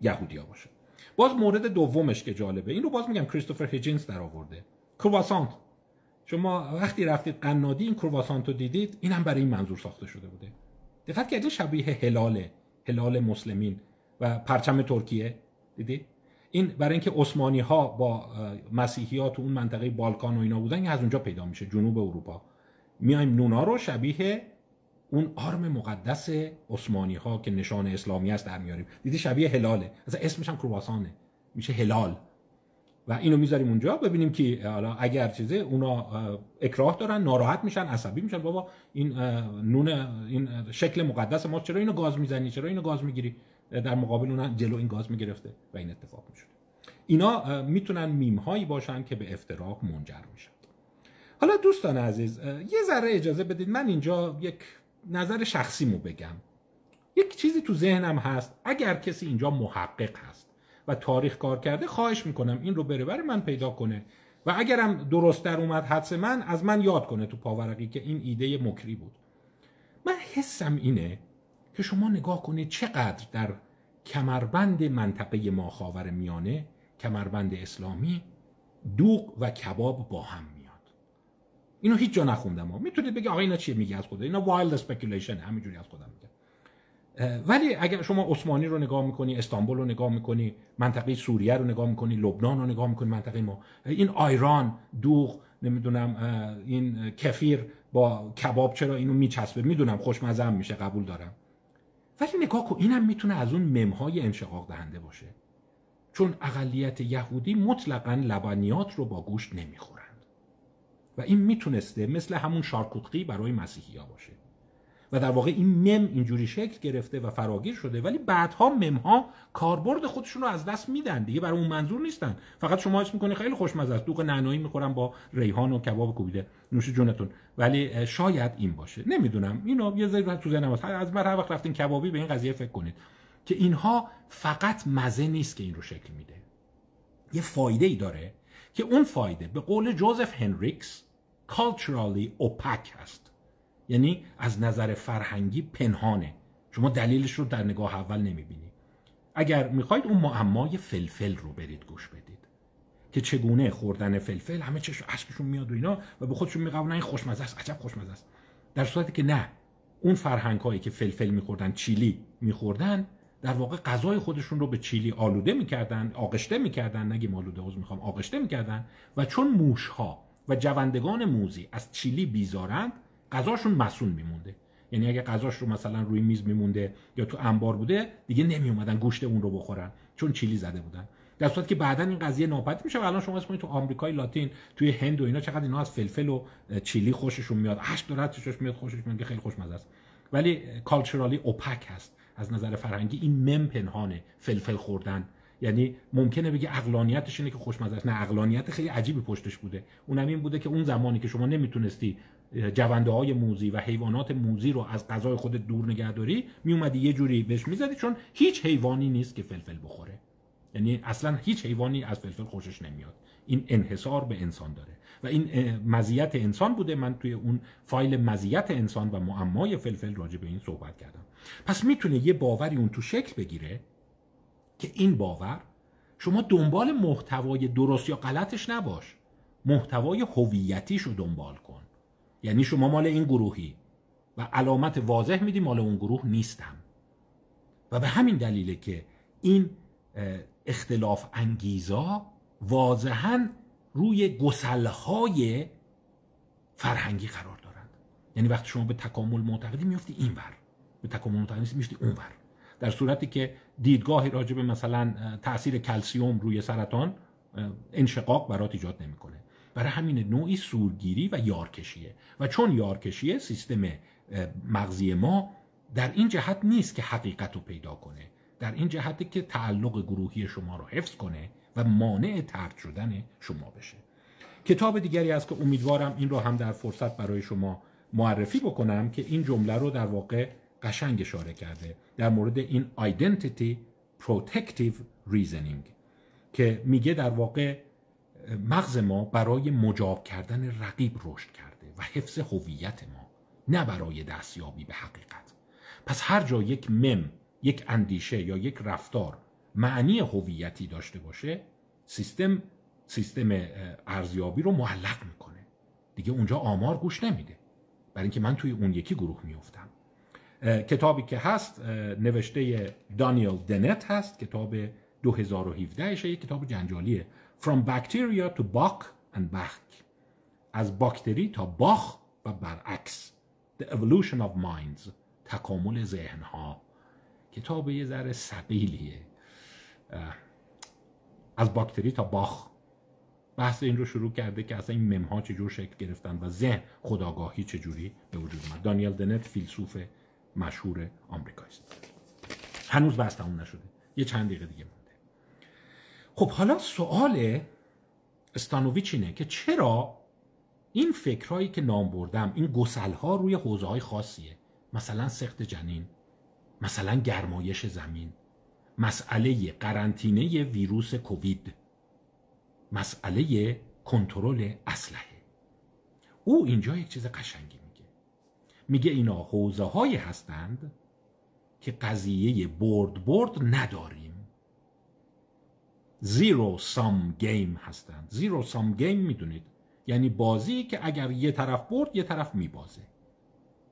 یهودیا باشه. باز مورد دومش که جالبه، این رو باز میگم کریستوفر هیجنز در آورده، کرواسانت. شما وقتی رفتید قنادی این کرواسانت رو دیدید، این هم برای این منظور ساخته شده بوده. دقت کردید شبیه هلاله، هلال مسلمین و پرچم ترکیه دیدید؟ این برای اینکه عثمانی ها با مسیحی ها تو اون منطقه بالکان و اینا بودن، از اونجا پیدا میشه، جنوب اروپا. میایم نونا رو شبیه اون آرم مقدس عثمانی ها که نشان اسلامی است در میاریم، دیدی شبیه هلاله، اصلا اسمش هم کرواسانه، میشه هلال. و اینو میذاریم اونجا ببینیم که حالا اگر چیزه اونا اکراه دارن، ناراحت میشن، عصبی میشن، بابا این نون این شکل مقدس ما چرا اینو گاز میزنی، چرا اینو گاز میگیری، در مقابل اون جلو این گاز میگرفته و این اتفاق میشد. اینا میتونن میم هایی باشن که به افتراق منجر میشن. حالا دوستان عزیز یه ذره اجازه بدید من اینجا یک نظر شخصیمو بگم. یک چیزی تو ذهنم هست، اگر کسی اینجا محقق هست و تاریخ کار کرده خواهش میکنم این رو بره بره من پیدا کنه و اگرم درست در اومد حدس من از من یاد کنه تو پاورقی که این ایده مکری بود. من حسم اینه که شما نگاه کنید چقدر در کمربند منطقه ما خاورمیانه، کمربند اسلامی، دوغ و کباب با هم میاد. اینو هیچ جا نخوندم. میتونید بگید آقا اینا چی میگه از خدا، اینا وایلد اسپیکولیشن، همینجوری از خودم میگه. ولی اگر شما عثمانی رو نگاه میکنی، استانبول رو نگاه میکنی، منطقه سوریه رو نگاه میکنی، لبنان رو نگاه میکنی، منطقه ما، این آیران دوغ نمیدونم این کفیر با کباب چرا اینو میچسبه، میدونم خوشمزه هم میشه قبول دارم، ولی نگاه کن اینم میتونه از اون ممهای انشقاق دهنده باشه، چون اقلیت یهودی مطلقاً لبنیات رو با گوشت نمیخورند و این میتونسته مثل همون شارکوتری برای مسیحی‌ها باشه و در واقع این مم اینجوری شکل گرفته و فراگیر شده. ولی بعدها ممها کاربرد خودشون رو از دست میدن دیگه، برای اون منظور نیستن، فقط شما حس میکنه خیلی خوشمزه است، دوغ نعنایی میخورم با ریحان و کباب کوبیده، نوش جونتون، ولی شاید این باشه، نمیدونم، اینو یه ذره تو ذهنم هست. از هر وقت رفتین کبابی به این قضیه فکر کنید که اینها فقط مزه نیست که این رو شکل میده، یه فایده ای داره که اون فایده به قول جوزف هنریکس culturally opaque است، یعنی از نظر فرهنگی پنهانه، شما دلیلش رو در نگاه اول نمیبینی. اگر میخواید اون معمای فلفل رو برید گوش بدید که چگونه خوردن فلفل همه چشم اشکشون میاد و اینا و به خودشون میگن این خوشمزه است، عجب خوشمزه است، در صورتی که نه، اون فرهنگ هایی که فلفل میخوردن، چیلی میخوردن، در واقع غذای خودشون رو به چیلی آلوده میکردن، آغشته میکردن، نگیم آلوده، عذر میخوام، آغشته میکردن و چون موش ها و جوندگان موذی از چیلی بیزارند غذاشون مسون میمونده. یعنی اگه غذاش رو مثلا روی میز میمونده یا تو انبار بوده دیگه نمیومدن گوشت اون رو بخورن چون چیلی زده بودن، در صورتی که بعداً این قضیه ناپدید میشه و الان شما اسمش تو آمریکای لاتین، توی هند و اینا چقدر اینا از فلفل و چیلی خوششون میاد، هشت دولت چشش میاد خوشش میاد که خیلی خوشمزه است، ولی کالچورالی اوپک هست، از نظر فرهنگی این مم پنهانه، فلفل خوردن یعنی ممکنه بگه عقلانیتش اینه که خوشمزش، نه، عقلانیت خیلی عجیبی پشتش بوده. اونم این بوده که اون زمانی که شما نمیتونستی جونده های موذی و حیوانات موذی رو از غذای خودت دور نگه داری، میومدی یه جوری بهش میزدی، چون هیچ حیوانی نیست که فلفل بخوره، یعنی اصلا هیچ حیوانی از فلفل خوشش نمیاد. این انحصار به انسان داره و این مزیت انسان بوده. من توی اون فایل مزیت انسان و معمای فلفل راجع به این صحبت کردم. پس میتونه یه باوری اون تو شکل بگیره که این باور، شما دنبال محتوای درست یا غلطش نباش، محتوای هویتیشو دنبال کن. یعنی شما مال این گروهی و علامت واضح میدی مال اون گروه نیستم. و به همین دلیله که این اختلاف انگیزا واضحاً روی گسل‌های فرهنگی قرار دارند. یعنی وقتی شما به تکامل معتقدی میفتی اینور، به تکامل معتقدی میفتی اونور، در صورتی که دیدگاهی راجع به مثلا تاثیر کلسیوم روی سرطان انشقاق برات ایجاد نمیکنه. برای همین نوعی سورگیری و یارکشیه، و چون یارکشیه، سیستم مغزی ما در این جهت نیست که حقیقت رو پیدا کنه، در این جهتی که تعلق گروهی شما رو حفظ کنه و مانع طرد شدن شما بشه. کتاب دیگری است که امیدوارم این رو هم در فرصت برای شما معرفی بکنم که این جمله رو در واقع قشنگ اشاره کرده در مورد این Identity Protective Reasoning، که میگه در واقع مغز ما برای مجاب کردن رقیب رشد کرده و حفظ هویت ما، نه برای دستیابی به حقیقت. پس هر جا یک مم، یک اندیشه یا یک رفتار معنی هویتی داشته باشه، سیستم سیستم ارزیابی رو معلق میکنه دیگه، اونجا آمار گوش نمیده، برای اینکه من توی اون یکی گروه میافتم. کتابی که هست نوشته دانیل دنت هست، کتاب دو هزار و هفده شه، یک کتاب جنجالیه. From Bacteria to Bach and Back، از باکتری تا باخ و برعکس، The Evolution of Minds، تکامل ذهنها. کتاب یه ذره سبیلیه. از باکتری تا باخ بحث این رو شروع کرده که اصلا این ممها چجور شکل گرفتن و ذهن خودآگاهی چجوری به وجود اومد. دانیل دنت فیلسوف مشهور آمریکایی است. هنوز بحث تموم نشده، یه چند دقیقه دیگه مونده. خب حالا سوال استانوویچ اینه که چرا این فکرهایی که نام بردم، این گسل‌ها روی حوزه‌های خاصیه، مثلا سقط جنین، مثلا گرمایش زمین، مسئله قرنطینه ویروس کووید، مسئله کنترل اسلحه. او اینجا یک چیز قشنگی میگه، میگه اینا حوزه هایی هستند که قضیه برد برد نداریم، زیرو سام گیم هستند. زیرو سام گیم میدونید یعنی بازی که اگر یه طرف برد یه طرف میبازه،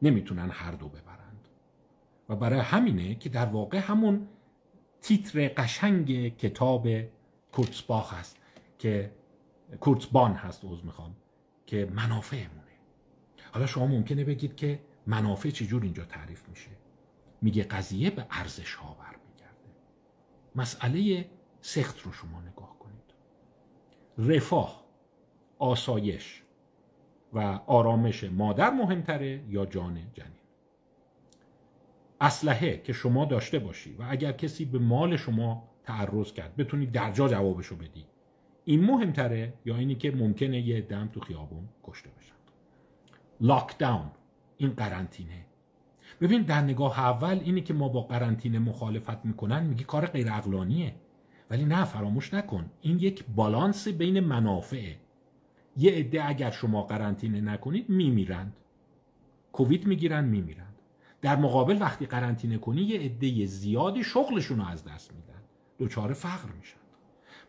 نمیتونن هر دو ببرند. و برای همینه که در واقع همون تیتر قشنگ کتاب کورتزباخ هست که کورتزبان هست، عذر میخوام، که منافعمونه. حالا شما ممکنه بگید که منافع چجور اینجا تعریف میشه؟ میگه قضیه به ارزش ها برمیگرده. مسئله سخت رو شما نگاه کنید، رفاه، آسایش و آرامش مادر مهمتره یا جان جنین؟ اسلحه که شما داشته باشی و اگر کسی به مال شما تعرض کرد بتونی در جا جوابشو بدی، این مهمتره یا اینی که ممکنه یه دم تو خیابون کشته بشن؟ لاک داون، این قرنطینه. ببین در نگاه اول اینی که ما با قرنطینه مخالفت میکنن میگی کار غیر عقلانیه، ولی نه، فراموش نکن این یک بالانس بین منافعه. یه عده اگر شما قرنطینه نکنید میمیرند، کووید میگیرن میمیرن. در مقابل وقتی قرنطینه کنی یه عده زیادی شغلشون رو از دست میدن، دوچاره فقر میشن.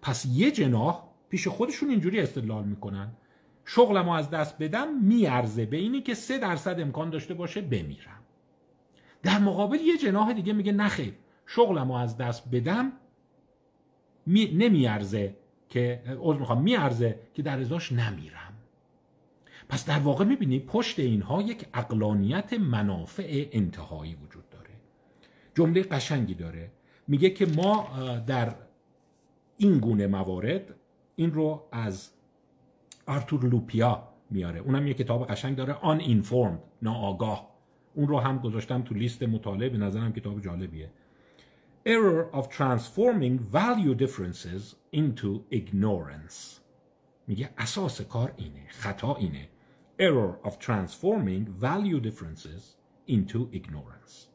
پس یه جناح پیش خودشون اینجوری استدلال میکنن شغلمو از دست بدم میارزه به اینی که سه درصد امکان داشته باشه بمیرم. در مقابل یه جناح دیگه میگه نخیر، شغلمو از دست بدم می... نمیارزه که عذر میخوام میارزه که در ازاش نمیرم. پس در واقع میبینی پشت اینها یک عقلانیت منافع انتهایی وجود داره. جمله قشنگی داره، میگه که ما در این گونه موارد، این رو از آرتور لوپیا میاره، اونم یک کتاب قشنگ داره، آن اینفورمد، ناآگاه، اون رو هم گذاشتم تو لیست مطالعه، به نظرم کتاب جالبیه. error of transforming value differences into ignorance. میگه اساس کار اینه، خطا اینه. Error of transforming value differences into ignorance.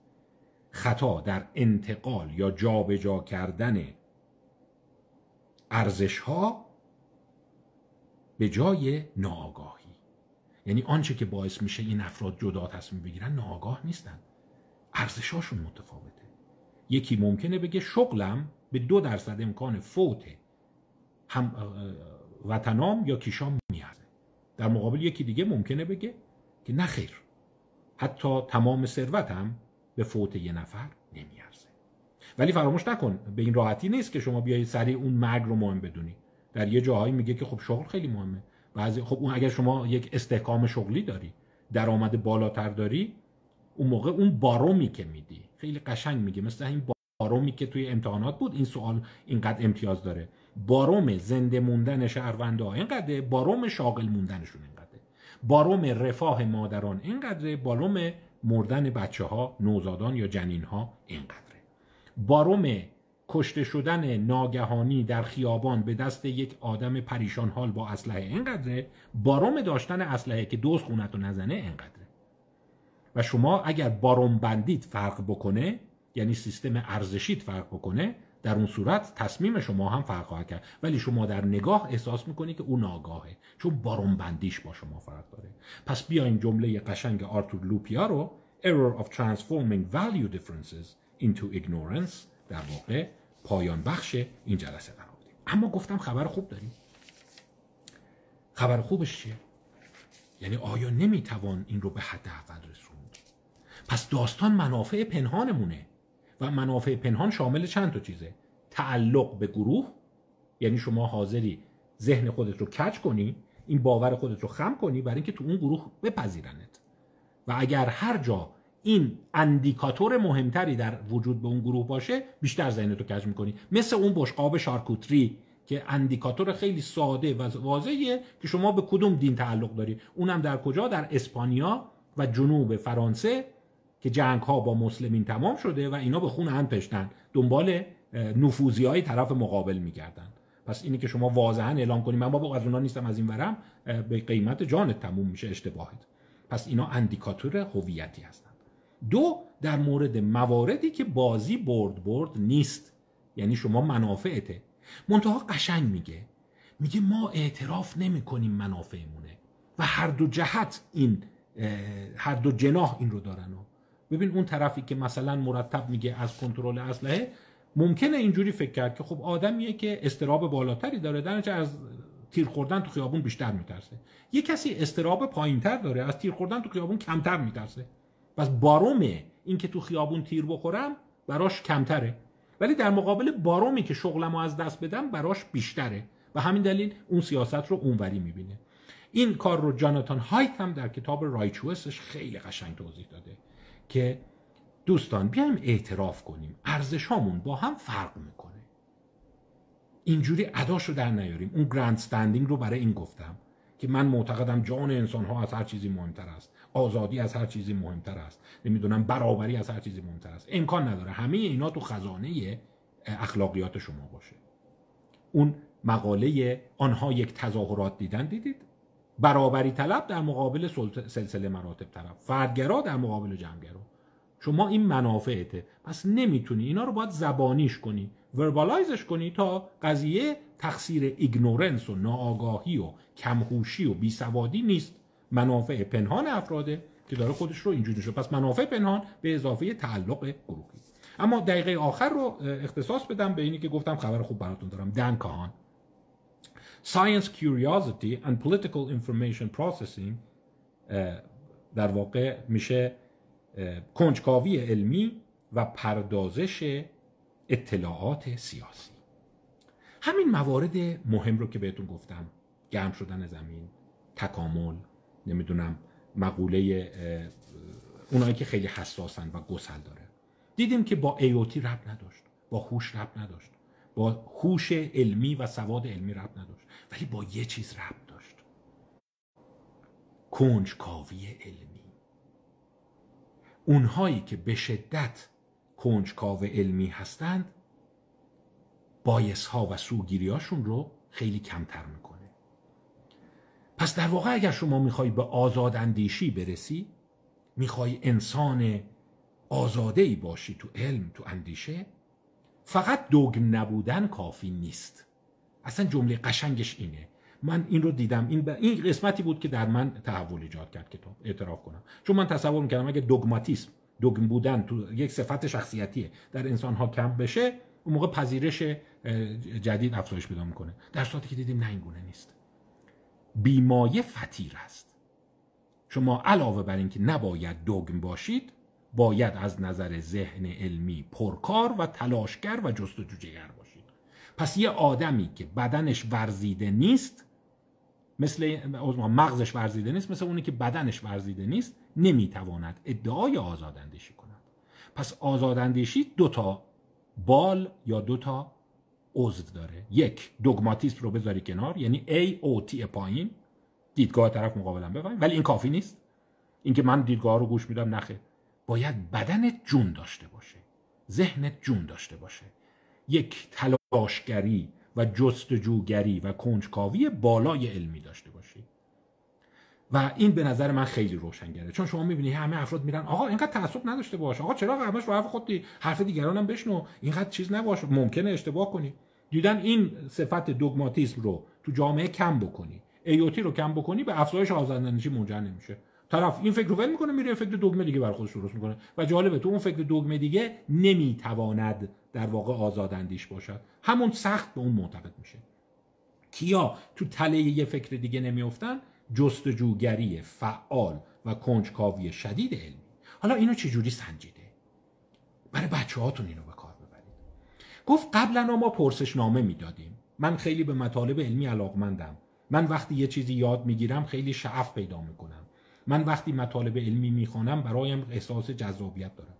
خطا در انتقال یا جابجا کردن ارزش‌ها به جای ناآگاهی. یعنی آنچه که باعث میشه این افراد جدا تصمیم بگیرن ناآگاه نیستن، ارزش‌هاشون متفاوته. یکی ممکنه بگه شغلم به دو درصد امکان فوت هم وطنام یا کیشام میارزه، در مقابل یکی دیگه ممکنه بگه که نه خیر، حتی تمام ثروتم به فوت یه نفر نمیارزه. ولی فراموش نکن به این راحتی نیست که شما بیای سریع اون مرگ رو مهم بدونی. در یه جاهایی میگه که خب شغل خیلی مهمه. بعضی خب اون اگر شما یک استحکام شغلی داری، درآمد بالاتر داری، اون موقع اون بارومی که میدی خیلی قشنگ میگه، مثل این بارومی که توی امتحانات بود، این سوال اینقدر امتیاز داره، باروم زنده موندن شهروندا اینقدره، باروم شاغل موندنشون اینقدره، باروم رفاه مادران اینقدره، باروم مردن بچه‌ها، نوزادان یا جنین‌ها اینقدره، باروم کشته شدن ناگهانی در خیابان به دست یک آدم پریشان حال با اسلحه اینقدره، باروم داشتن اسلحه که دوز خونتو نزنه اینقدره. و شما اگر باروم بندیت فرق بکنه، یعنی سیستم ارزشیت فرق بکنه، در اون صورت تصمیم شما هم فرق خواهد کرد. ولی شما در نگاه احساس میکنی که اون آگاهه، چون باروم بندیش با شما فرق داره. پس بیاین جمله قشنگ آرتور لوپیا رو Error of transforming value differences into ignorance در واقع پایان بخش این جلسه قرار بدیم. اما گفتم خبر خوب داریم. خبر خوبش چیه؟ یعنی آیا نمیتوان این رو به حد اول رسوند؟ پس داستان منافع پنهانمونه. و منافع پنهان شامل چند تا چیزه؟ تعلق به گروه، یعنی شما حاضری ذهن خودت رو کج کنی، این باور خودت رو خم کنی برای اینکه تو اون گروه بپذیرنت. و اگر هر جا این اندیکاتور مهمتری در وجود به اون گروه باشه، بیشتر ذهنت رو کج میکنی. مثل اون بشقاب شارکوتری که اندیکاتور خیلی ساده و واضحه که شما به کدوم دین تعلق داری. اونم در کجا؟ در اسپانیا و جنوب فرانسه که جنگ ها با مسلمین تمام شده و اینا به خون هم پشتن، دنبال نفوذی های طرف مقابل میگردن. پس اینی که شما واضحا اعلام کنی من بابا از اونا نیستم، از این ورم، به قیمت جانت تموم میشه، اشتباهت. پس اینا اندیکاتور هویتی هستن. دو، در مورد مواردی که بازی برد برد نیست، یعنی شما منافعته. منتها قشنگ میگه، میگه ما اعتراف نمی کنیم منافعمونه و هر دو جهت این، هر دو جناح این رو دارن. ببین اون طرفی که مثلا مرتب میگه از کنترل اسلحه، ممکنه اینجوری فکر کرد که خب آدمیه که اضطراب بالاتری داره، درنچه از تیر خوردن تو خیابون بیشتر میترسه. یه کسی اضطراب پایینتر داره، از تیر خوردن تو خیابون کمتر میترسه، پس بارومه این که تو خیابون تیر بخورم براش کمتره، ولی در مقابل بارومی که شغلمو از دست بدم براش بیشتره و همین دلیل اون سیاست رو اونوری میبینه. این کار رو جاناتان هایت هم در کتاب رایچوسش خیلی قشنگ توضیح داده که دوستان بیایم اعتراف کنیم ارزشامون با هم فرق میکنه، اینجوری اداش رو در نیاریم. اون گراند استندینگ رو برای این گفتم که من معتقدم جان انسان ها از هر چیزی مهمتر است، آزادی از هر چیزی مهمتر است، نمیدونم برابری از هر چیزی مهمتر است. امکان نداره همه اینا تو خزانه اخلاقیات شما باشه. اون مقاله آنها یک تظاهرات دیدن دیدید؟ برابری طلب در مقابل سلسله مراتب طلب، فردگرا در مقابل جمعگرا. شما این منافعته، پس نمیتونی اینا رو باید زبانیش کنی، وربالایزش کنی تا قضیه تقصیر ایگنورنس و ناآگاهی و کمهوشی و بیسوادی نیست، منافع پنهان افراده که داره خودش رو اینجوری شد. پس منافع پنهان به اضافه تعلق گروهی. اما دقیقه آخر رو اختصاص بدم به اینی که گفتم خبر خوب براتون دارم. دن کاهان، Science Curiosity and Political Information Processing، در واقع میشه کنجکاوی علمی و پردازش اطلاعات سیاسی. همین موارد مهم رو که بهتون گفتم، گرم شدن زمین، تکامل، نمیدونم مقوله اونایی که خیلی حساسن و گسل داره، دیدیم که با ای او تی ربط نداشت، با هوش ربط نداشت، با هوش علمی و سواد علمی ربط نداشت، ولی با یه چیز ربط داشت، کنجکاوی علمی. اونهایی که به شدت کنجکاو علمی هستند بایس ها و سوگیری هاشون رو خیلی کمتر میکنه. پس در واقع اگر شما میخوای به آزاد اندیشی برسی، میخوای انسان آزاده‌ای باشی تو علم، تو اندیشه، فقط دوگم نبودن کافی نیست. اصلا جمله قشنگش اینه. من این رو دیدم، این, بر... این قسمتی بود که در من تحول ایجاد کرد کتاب، اعتراف کنم. چون من تصور میکردم اگه دوگماتیسم، دوگم بودن تو یک صفت شخصیتیه، در انسان‌ها کم بشه، اون موقع پذیرش جدید افزایش پیدا میکنه. در صورتی که دیدیم نه، این گونه نیست. بیمایه فطیر است. شما علاوه بر اینکه نباید دوگم باشید، باید از نظر ذهن علمی پرکار و تلاشگر و جستجوگر باشید. پس یه آدمی که بدنش ورزیده نیست، مثل مغزش ورزیده نیست، مثل اونی که بدنش ورزیده نیست، نمیتواند ادعای آزاداندیشی کند. پس آزاداندیشی دو تا بال یا دو تا عضو داره. یک، دوگماتیسم رو بذاری کنار، یعنی A O T پایین، دیدگاه طرف مقابلم ببین، ولی این کافی نیست. اینکه من دیدگاه رو گوش میدم، نخه. باید بدنت جون داشته باشه، ذهنت جون داشته باشه، یک تلاشگری و جستجوگری و کنجکاوی بالای علمی داشته باشی. و این به نظر من خیلی روشنگره، چون شما میبینی همه افراد میرن آقا اینقدر تعصب نداشته باش، آقا چرا همش رو حرف خودی، حرف دیگران هم بشنو، اینقدر چیز نباش، ممکنه اشتباه کنی. دیدن این صفت دوگماتیسم رو تو جامعه کم بکنی، ایوتی رو کم بکنی، به افزایش آزاداندیشی منجر نمیشه. طرف این فکر رو ول میکنه، میره فکر دوگمه دیگه برای خودش درست میکنه و جالبه تو اون فکر دوگمه دیگه نمیتواند در واقع آزاداندیش باشد، همون سخت به اون معتقد میشه. کیا تو تله یه فکر دیگه نمیافتن؟ جستجوگری فعال و کنجکاوی شدید علمی. حالا اینو چجوری سنجیده؟ برای بچه هاتون اینو به کار ببرید. گفت قبلا ما پرسشنامه میدادیم. من خیلی به مطالب علمی علاقمندم. من وقتی یه چیزی یاد میگیرم خیلی شعف پیدا میکنم. من وقتی مطالب علمی میخوانم برایم احساس جذابیت دارم.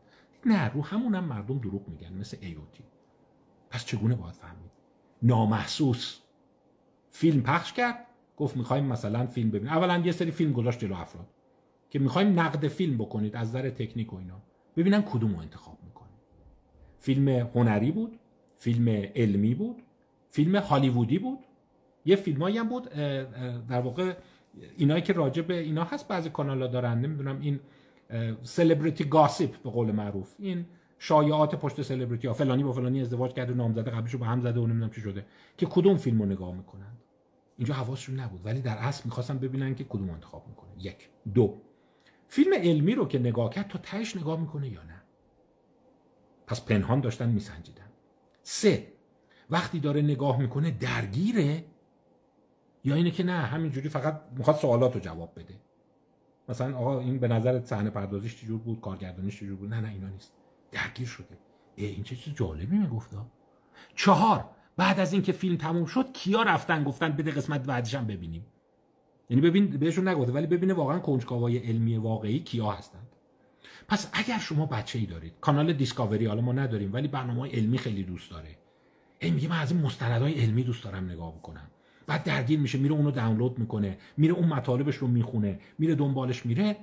نه، رو همونم مردم دروغ میگن، مثل ایوتی. پس چگونه باید فهمید؟ نامحسوس. فیلم پخش کرد، گفت میخوایم مثلا فیلم ببینیم. اولا یه سری فیلم گذاشت جلو افراد که میخوایم نقد فیلم بکنید از نظر تکنیک و اینا، ببینن کدومو انتخاب میکنید. فیلم هنری بود، فیلم علمی بود، فیلم هالیوودی بود، یه فیلمایی هم بود در واقع اینایی که راجع به اینا هست، بعضی کانالا دارن، نمیدونم، این سلبریتی گاسیپ به قول معروف، این شایعات پشت سلبریتی ها، فلانی با فلانی ازدواج کرد و نامزد قبلیشو با هم زده و نمیدونم چی شده، که کدوم فیلمو نگاه میکنن. اینجا حواسشون نبود، ولی در اصل میخواستن ببینن که کدوم انتخاب میکنه. یک. دو، فیلم علمی رو که نگاه کرد تا تهش نگاه میکنه یا نه، پس پنهان داشتن میسنجیدن. سه، وقتی داره نگاه میکنه درگیره یا اینه که نه همینجوری فقط میخواد سوالات رو جواب بده، مثلا آقا این به نظرت صحنه پردازیش چجور بود، کارگردانیش چجور بود، نه نه اینا نیست، درگیر شده. این چه چیز جالبی میگفتا. چهار، بعد از اینکه فیلم تموم شد کیا رفتن گفتن بده قسمت بعدش هم ببینیم، یعنی ببین بهشون نگفته ولی ببینه واقعا کنجکاوای علمی واقعی کیا هستند. پس اگر شما بچه‌ای دارید، کانال دیسکاوری حالا ما نداریم ولی برنامه‌های علمی خیلی دوست داره، هی میگه من از این مستندهای علمی دوست دارم نگاه بکنم، بعد درگیر میشه، میره اونو دانلود میکنه، میره اون مطالبش رو میخونه، میره دنبالش میره،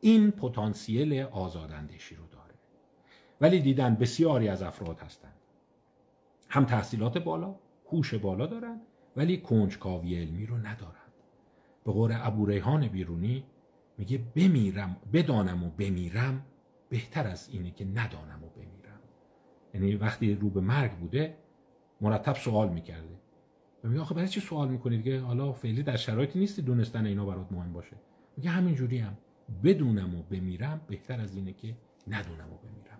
این پتانسیل آزاداندیشی رو داره. ولی دیدن بسیاری از افراد هستن هم تحصیلات بالا، هوش بالا دارن ولی کنجکاوی علمی رو ندارن. به قول ابو ریحان بیرونی میگه بمیرم بدانم و بمیرم بهتر از اینه که ندانم و بمیرم. یعنی وقتی رو به مرگ بوده مرتب سوال میکرده. میگه آخه برای چی سوال میکنید که حالا فعلی در شرایطی نیستی دونستن اینا برات مهم باشه. میگه همینجوری هم بدونم و بمیرم بهتر از اینه که ندونم و بمیرم.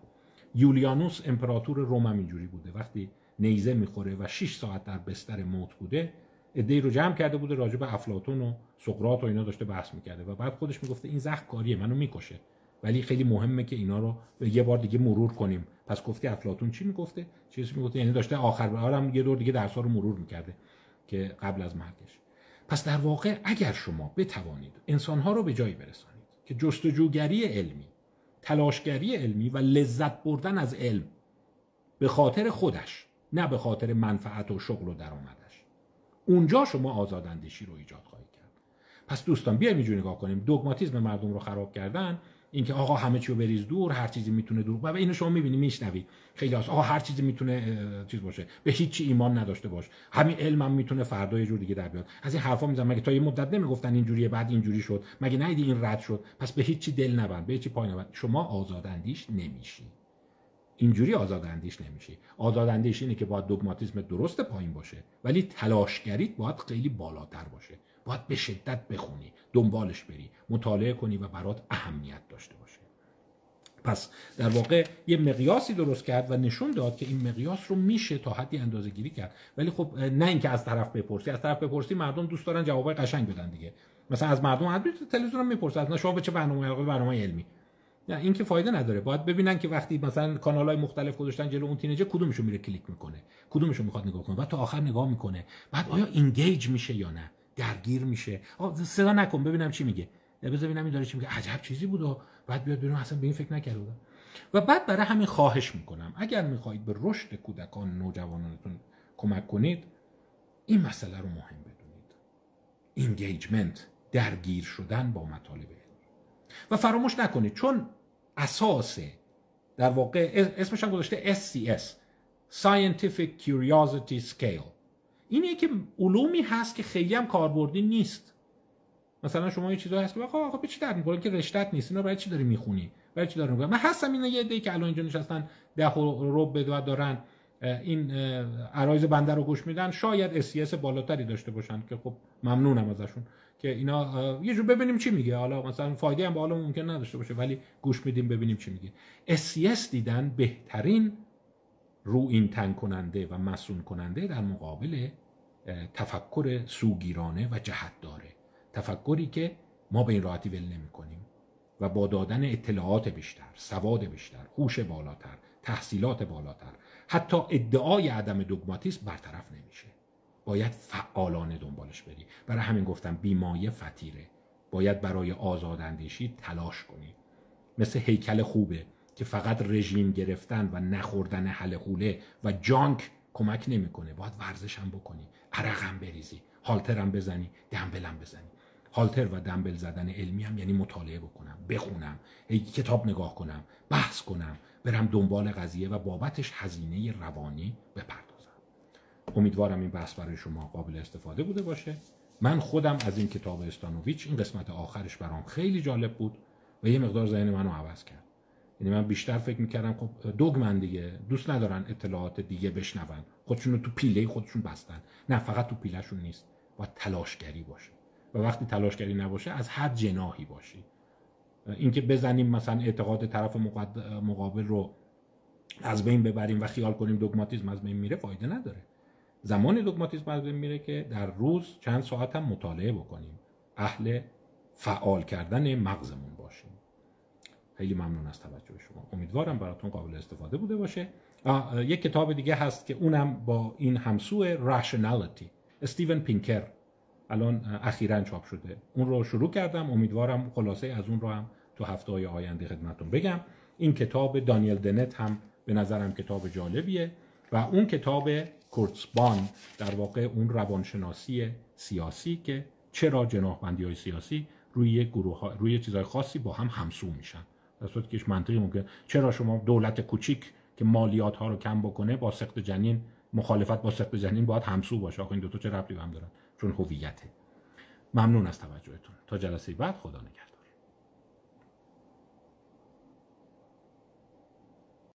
یولیانوس امپراتور روم همینجوری بوده، وقتی نیزه میخوره و شش ساعت در بستر موت بوده، عده‌ای رو جمع کرده بوده راجع به افلاطون و سقراط و اینا داشته بحث میکرده و بعد خودش میگفته این زخم کاریه، منو میکشه ولی خیلی مهمه که اینا رو یه بار دیگه مرور کنیم. پس گفتی افلاطون چی میگفته؟ چیزی میگفته، یعنی داشته آخر برام یه دور دیگه درس‌ها رو مرور میکرده که قبل از مرگش. پس در واقع اگر شما بتوانید انسان‌ها رو به جایی برسانید که جستجوگری علمی، تلاشگری علمی و لذت بردن از علم به خاطر خودش، نه به خاطر منفعت و شغل و درآمدش، اونجا شما آزاداندیشی رو ایجاد خواهید کرد. پس دوستان بیایم اینجوری نگاه کنیم، دوگماتیسم مردم رو خراب کردن، اینکه آقا همه چی رو بریز دور، هر چیزی میتونه دروغ و اینو شما میبینی میشنوی خیلی هست، آقا هر چیزی میتونه چیز باشه، به هیچ چی ایمان نداشته باش، همین علمم هم میتونه فردا یه جور دیگه در بیاد. از این حرفا میزنن. مگه تا یه مدت نمیگفتن اینجوریه بعد اینجوری شد؟ مگه ندیدی این رد شد؟ پس به هیچ چی دل نبند، به هیچ چی پای نبند. شما آزاداندیش نمیشی، اینجوری آزاداندیش نمیشی. آزاداندیش اینه که باید دوگماتیسم درست پایین باشه، ولی تلاشگریت باید خیلی بالاتر باشه. باید به شدت بخونی، دنبالش بری، مطالعه کنی و برات اهمیت داشته باشه. پس در واقع یه مقیاسی درست کرد و نشون داد که این مقیاس رو میشه تا حدی اندازه گیری کرد، ولی خب نه اینکه از طرف بپرسی. از طرف بپرسی مردم دوست دارن جوابای قشنگ بدن دیگه. مثلا از مردم عادی تلویزیون میپرسن از شما به چه برنامه برنامه علمی، نه این که فایده نداره. باید ببینن که وقتی مثلا کانال‌های مختلف گذاشتن جلو اون تینیجر کدومشو میره کلیک میکنه، کدومشو میخواد نگاه کنه، بعد تا آخر نگاه میکنه، بعد آیا اینگیج میشه یا نه، درگیر میشه. آقا صدا نکن ببینم چی میگه، بذار ببینم این داره چی میگه، عجب چیزی بود و بعد بیاد ببینم اصلا به این فکر نکرده بودم. و بعد برای همین خواهش میکنم اگر میخواید به رشد کودکان نوجوانانتون کمک کنید این مسئله رو مهم بدونید، اینگیجمنت، درگیر شدن با مطالب علمی. و فراموش نکنید چون اساس در واقع اسمش هم گذاشته اس سی اس Scientific Curiosity Scale، اینه که علومی هست که خیلی هم کاربردی نیست. مثلا شما یه چیزایی هست که آقا آقا به چی در می‌خوره که رشتت نیست، اینا برای چی داری میخونی، برای چی داری میگی. من هستم اینا یه عده‌ای که الان اینجا نشستن ده رو به دو دارن این عرایض بنده رو گوش میدن، شاید اس سی اس بالاتری داشته باشن که خب ممنونم ازشون که اینا یه جور ببینیم چی میگه. حالا مثلا فایده هم به حال ممکن نداشته باشه ولی گوش میدیم ببینیم چی میگه. اس سی اس دیدن بهترین رو این تن کننده و مسئول کننده در مقابل تفکر سوگیرانه و جهت داره، تفکری که ما به این راحتی ول نمی کنیم و با دادن اطلاعات بیشتر، سواد بیشتر، هوش بالاتر، تحصیلات بالاتر، حتی ادعای عدم دوگماتیسم برطرف نمیشه. باید فعالانه دنبالش بری. برای همین گفتم بیمایه فتیره، باید برای آزاداندیشی تلاش کنی. مثل هیکل خوبه که فقط رژیم گرفتن و نخوردن حل خوله و جانک کمک نمیکنه، باید ورزش هم بکنی، عرق هم بریزی، هالتر هم بزنی، دمبل هم بزنی. هالتر و دمبل زدن علمی هم یعنی مطالعه بکنم، بخونم، کتاب نگاه کنم، بحث کنم، برم دنبال قضیه و بابتش هزینه روانی بپردازم. امیدوارم این بحث برای شما قابل استفاده بوده باشه. من خودم از این کتاب استانوویچ این قسمت آخرش برام خیلی جالب بود و یه مقدار ذهن منو عوض کرد. یعنی من بیشتر فکر میکردم خب دوگمن دیگه، دوست ندارن اطلاعات دیگه بشنون، خودشون رو تو پیله خودشون بستن. نه فقط تو پیلهشون نیست، باید تلاشگری باشه و وقتی تلاشگری نباشه از هر جناحی باشی. اینکه بزنیم مثلا اعتقاد طرف مقابل رو از بین ببریم و خیال کنیم دوگماتیسم از بین میره فایده نداره. زمان دوگماتیسم از بین میره که در روز چند ساعت هم مطالعه بکنیم، اهل فعال کردن مغزمون باشیم. خیلی ممنون از توجه شما، امیدوارم براتون قابل استفاده بوده باشه. یک کتاب دیگه هست که اونم با این همسوه، راشنالیتی، استیون پینکر، الان اخیراً چاپ شده. اون رو شروع کردم، امیدوارم خلاصه از اون رو هم تو هفته‌های آینده خدمتتون بگم. این کتاب دانیل دنت هم به نظرم کتاب جالبیه و اون کتاب کورتزبان در واقع اون روانشناسی سیاسی که چرا جناح‌بندی‌های سیاسی روی گروه‌ها روی چیزهای خاصی با هم همسو میشن. در صورتی که منطقی ممکن چرا شما دولت کوچیک که مالیات ها رو کم بکنه با سقط جنین، مخالفت با سقط جنین باید همسو باشه. آخه این دو تا چه ربطی به هم دارن؟ چون هویته. ممنون از توجهتون. تا جلسه بعد، خدا نگهدار.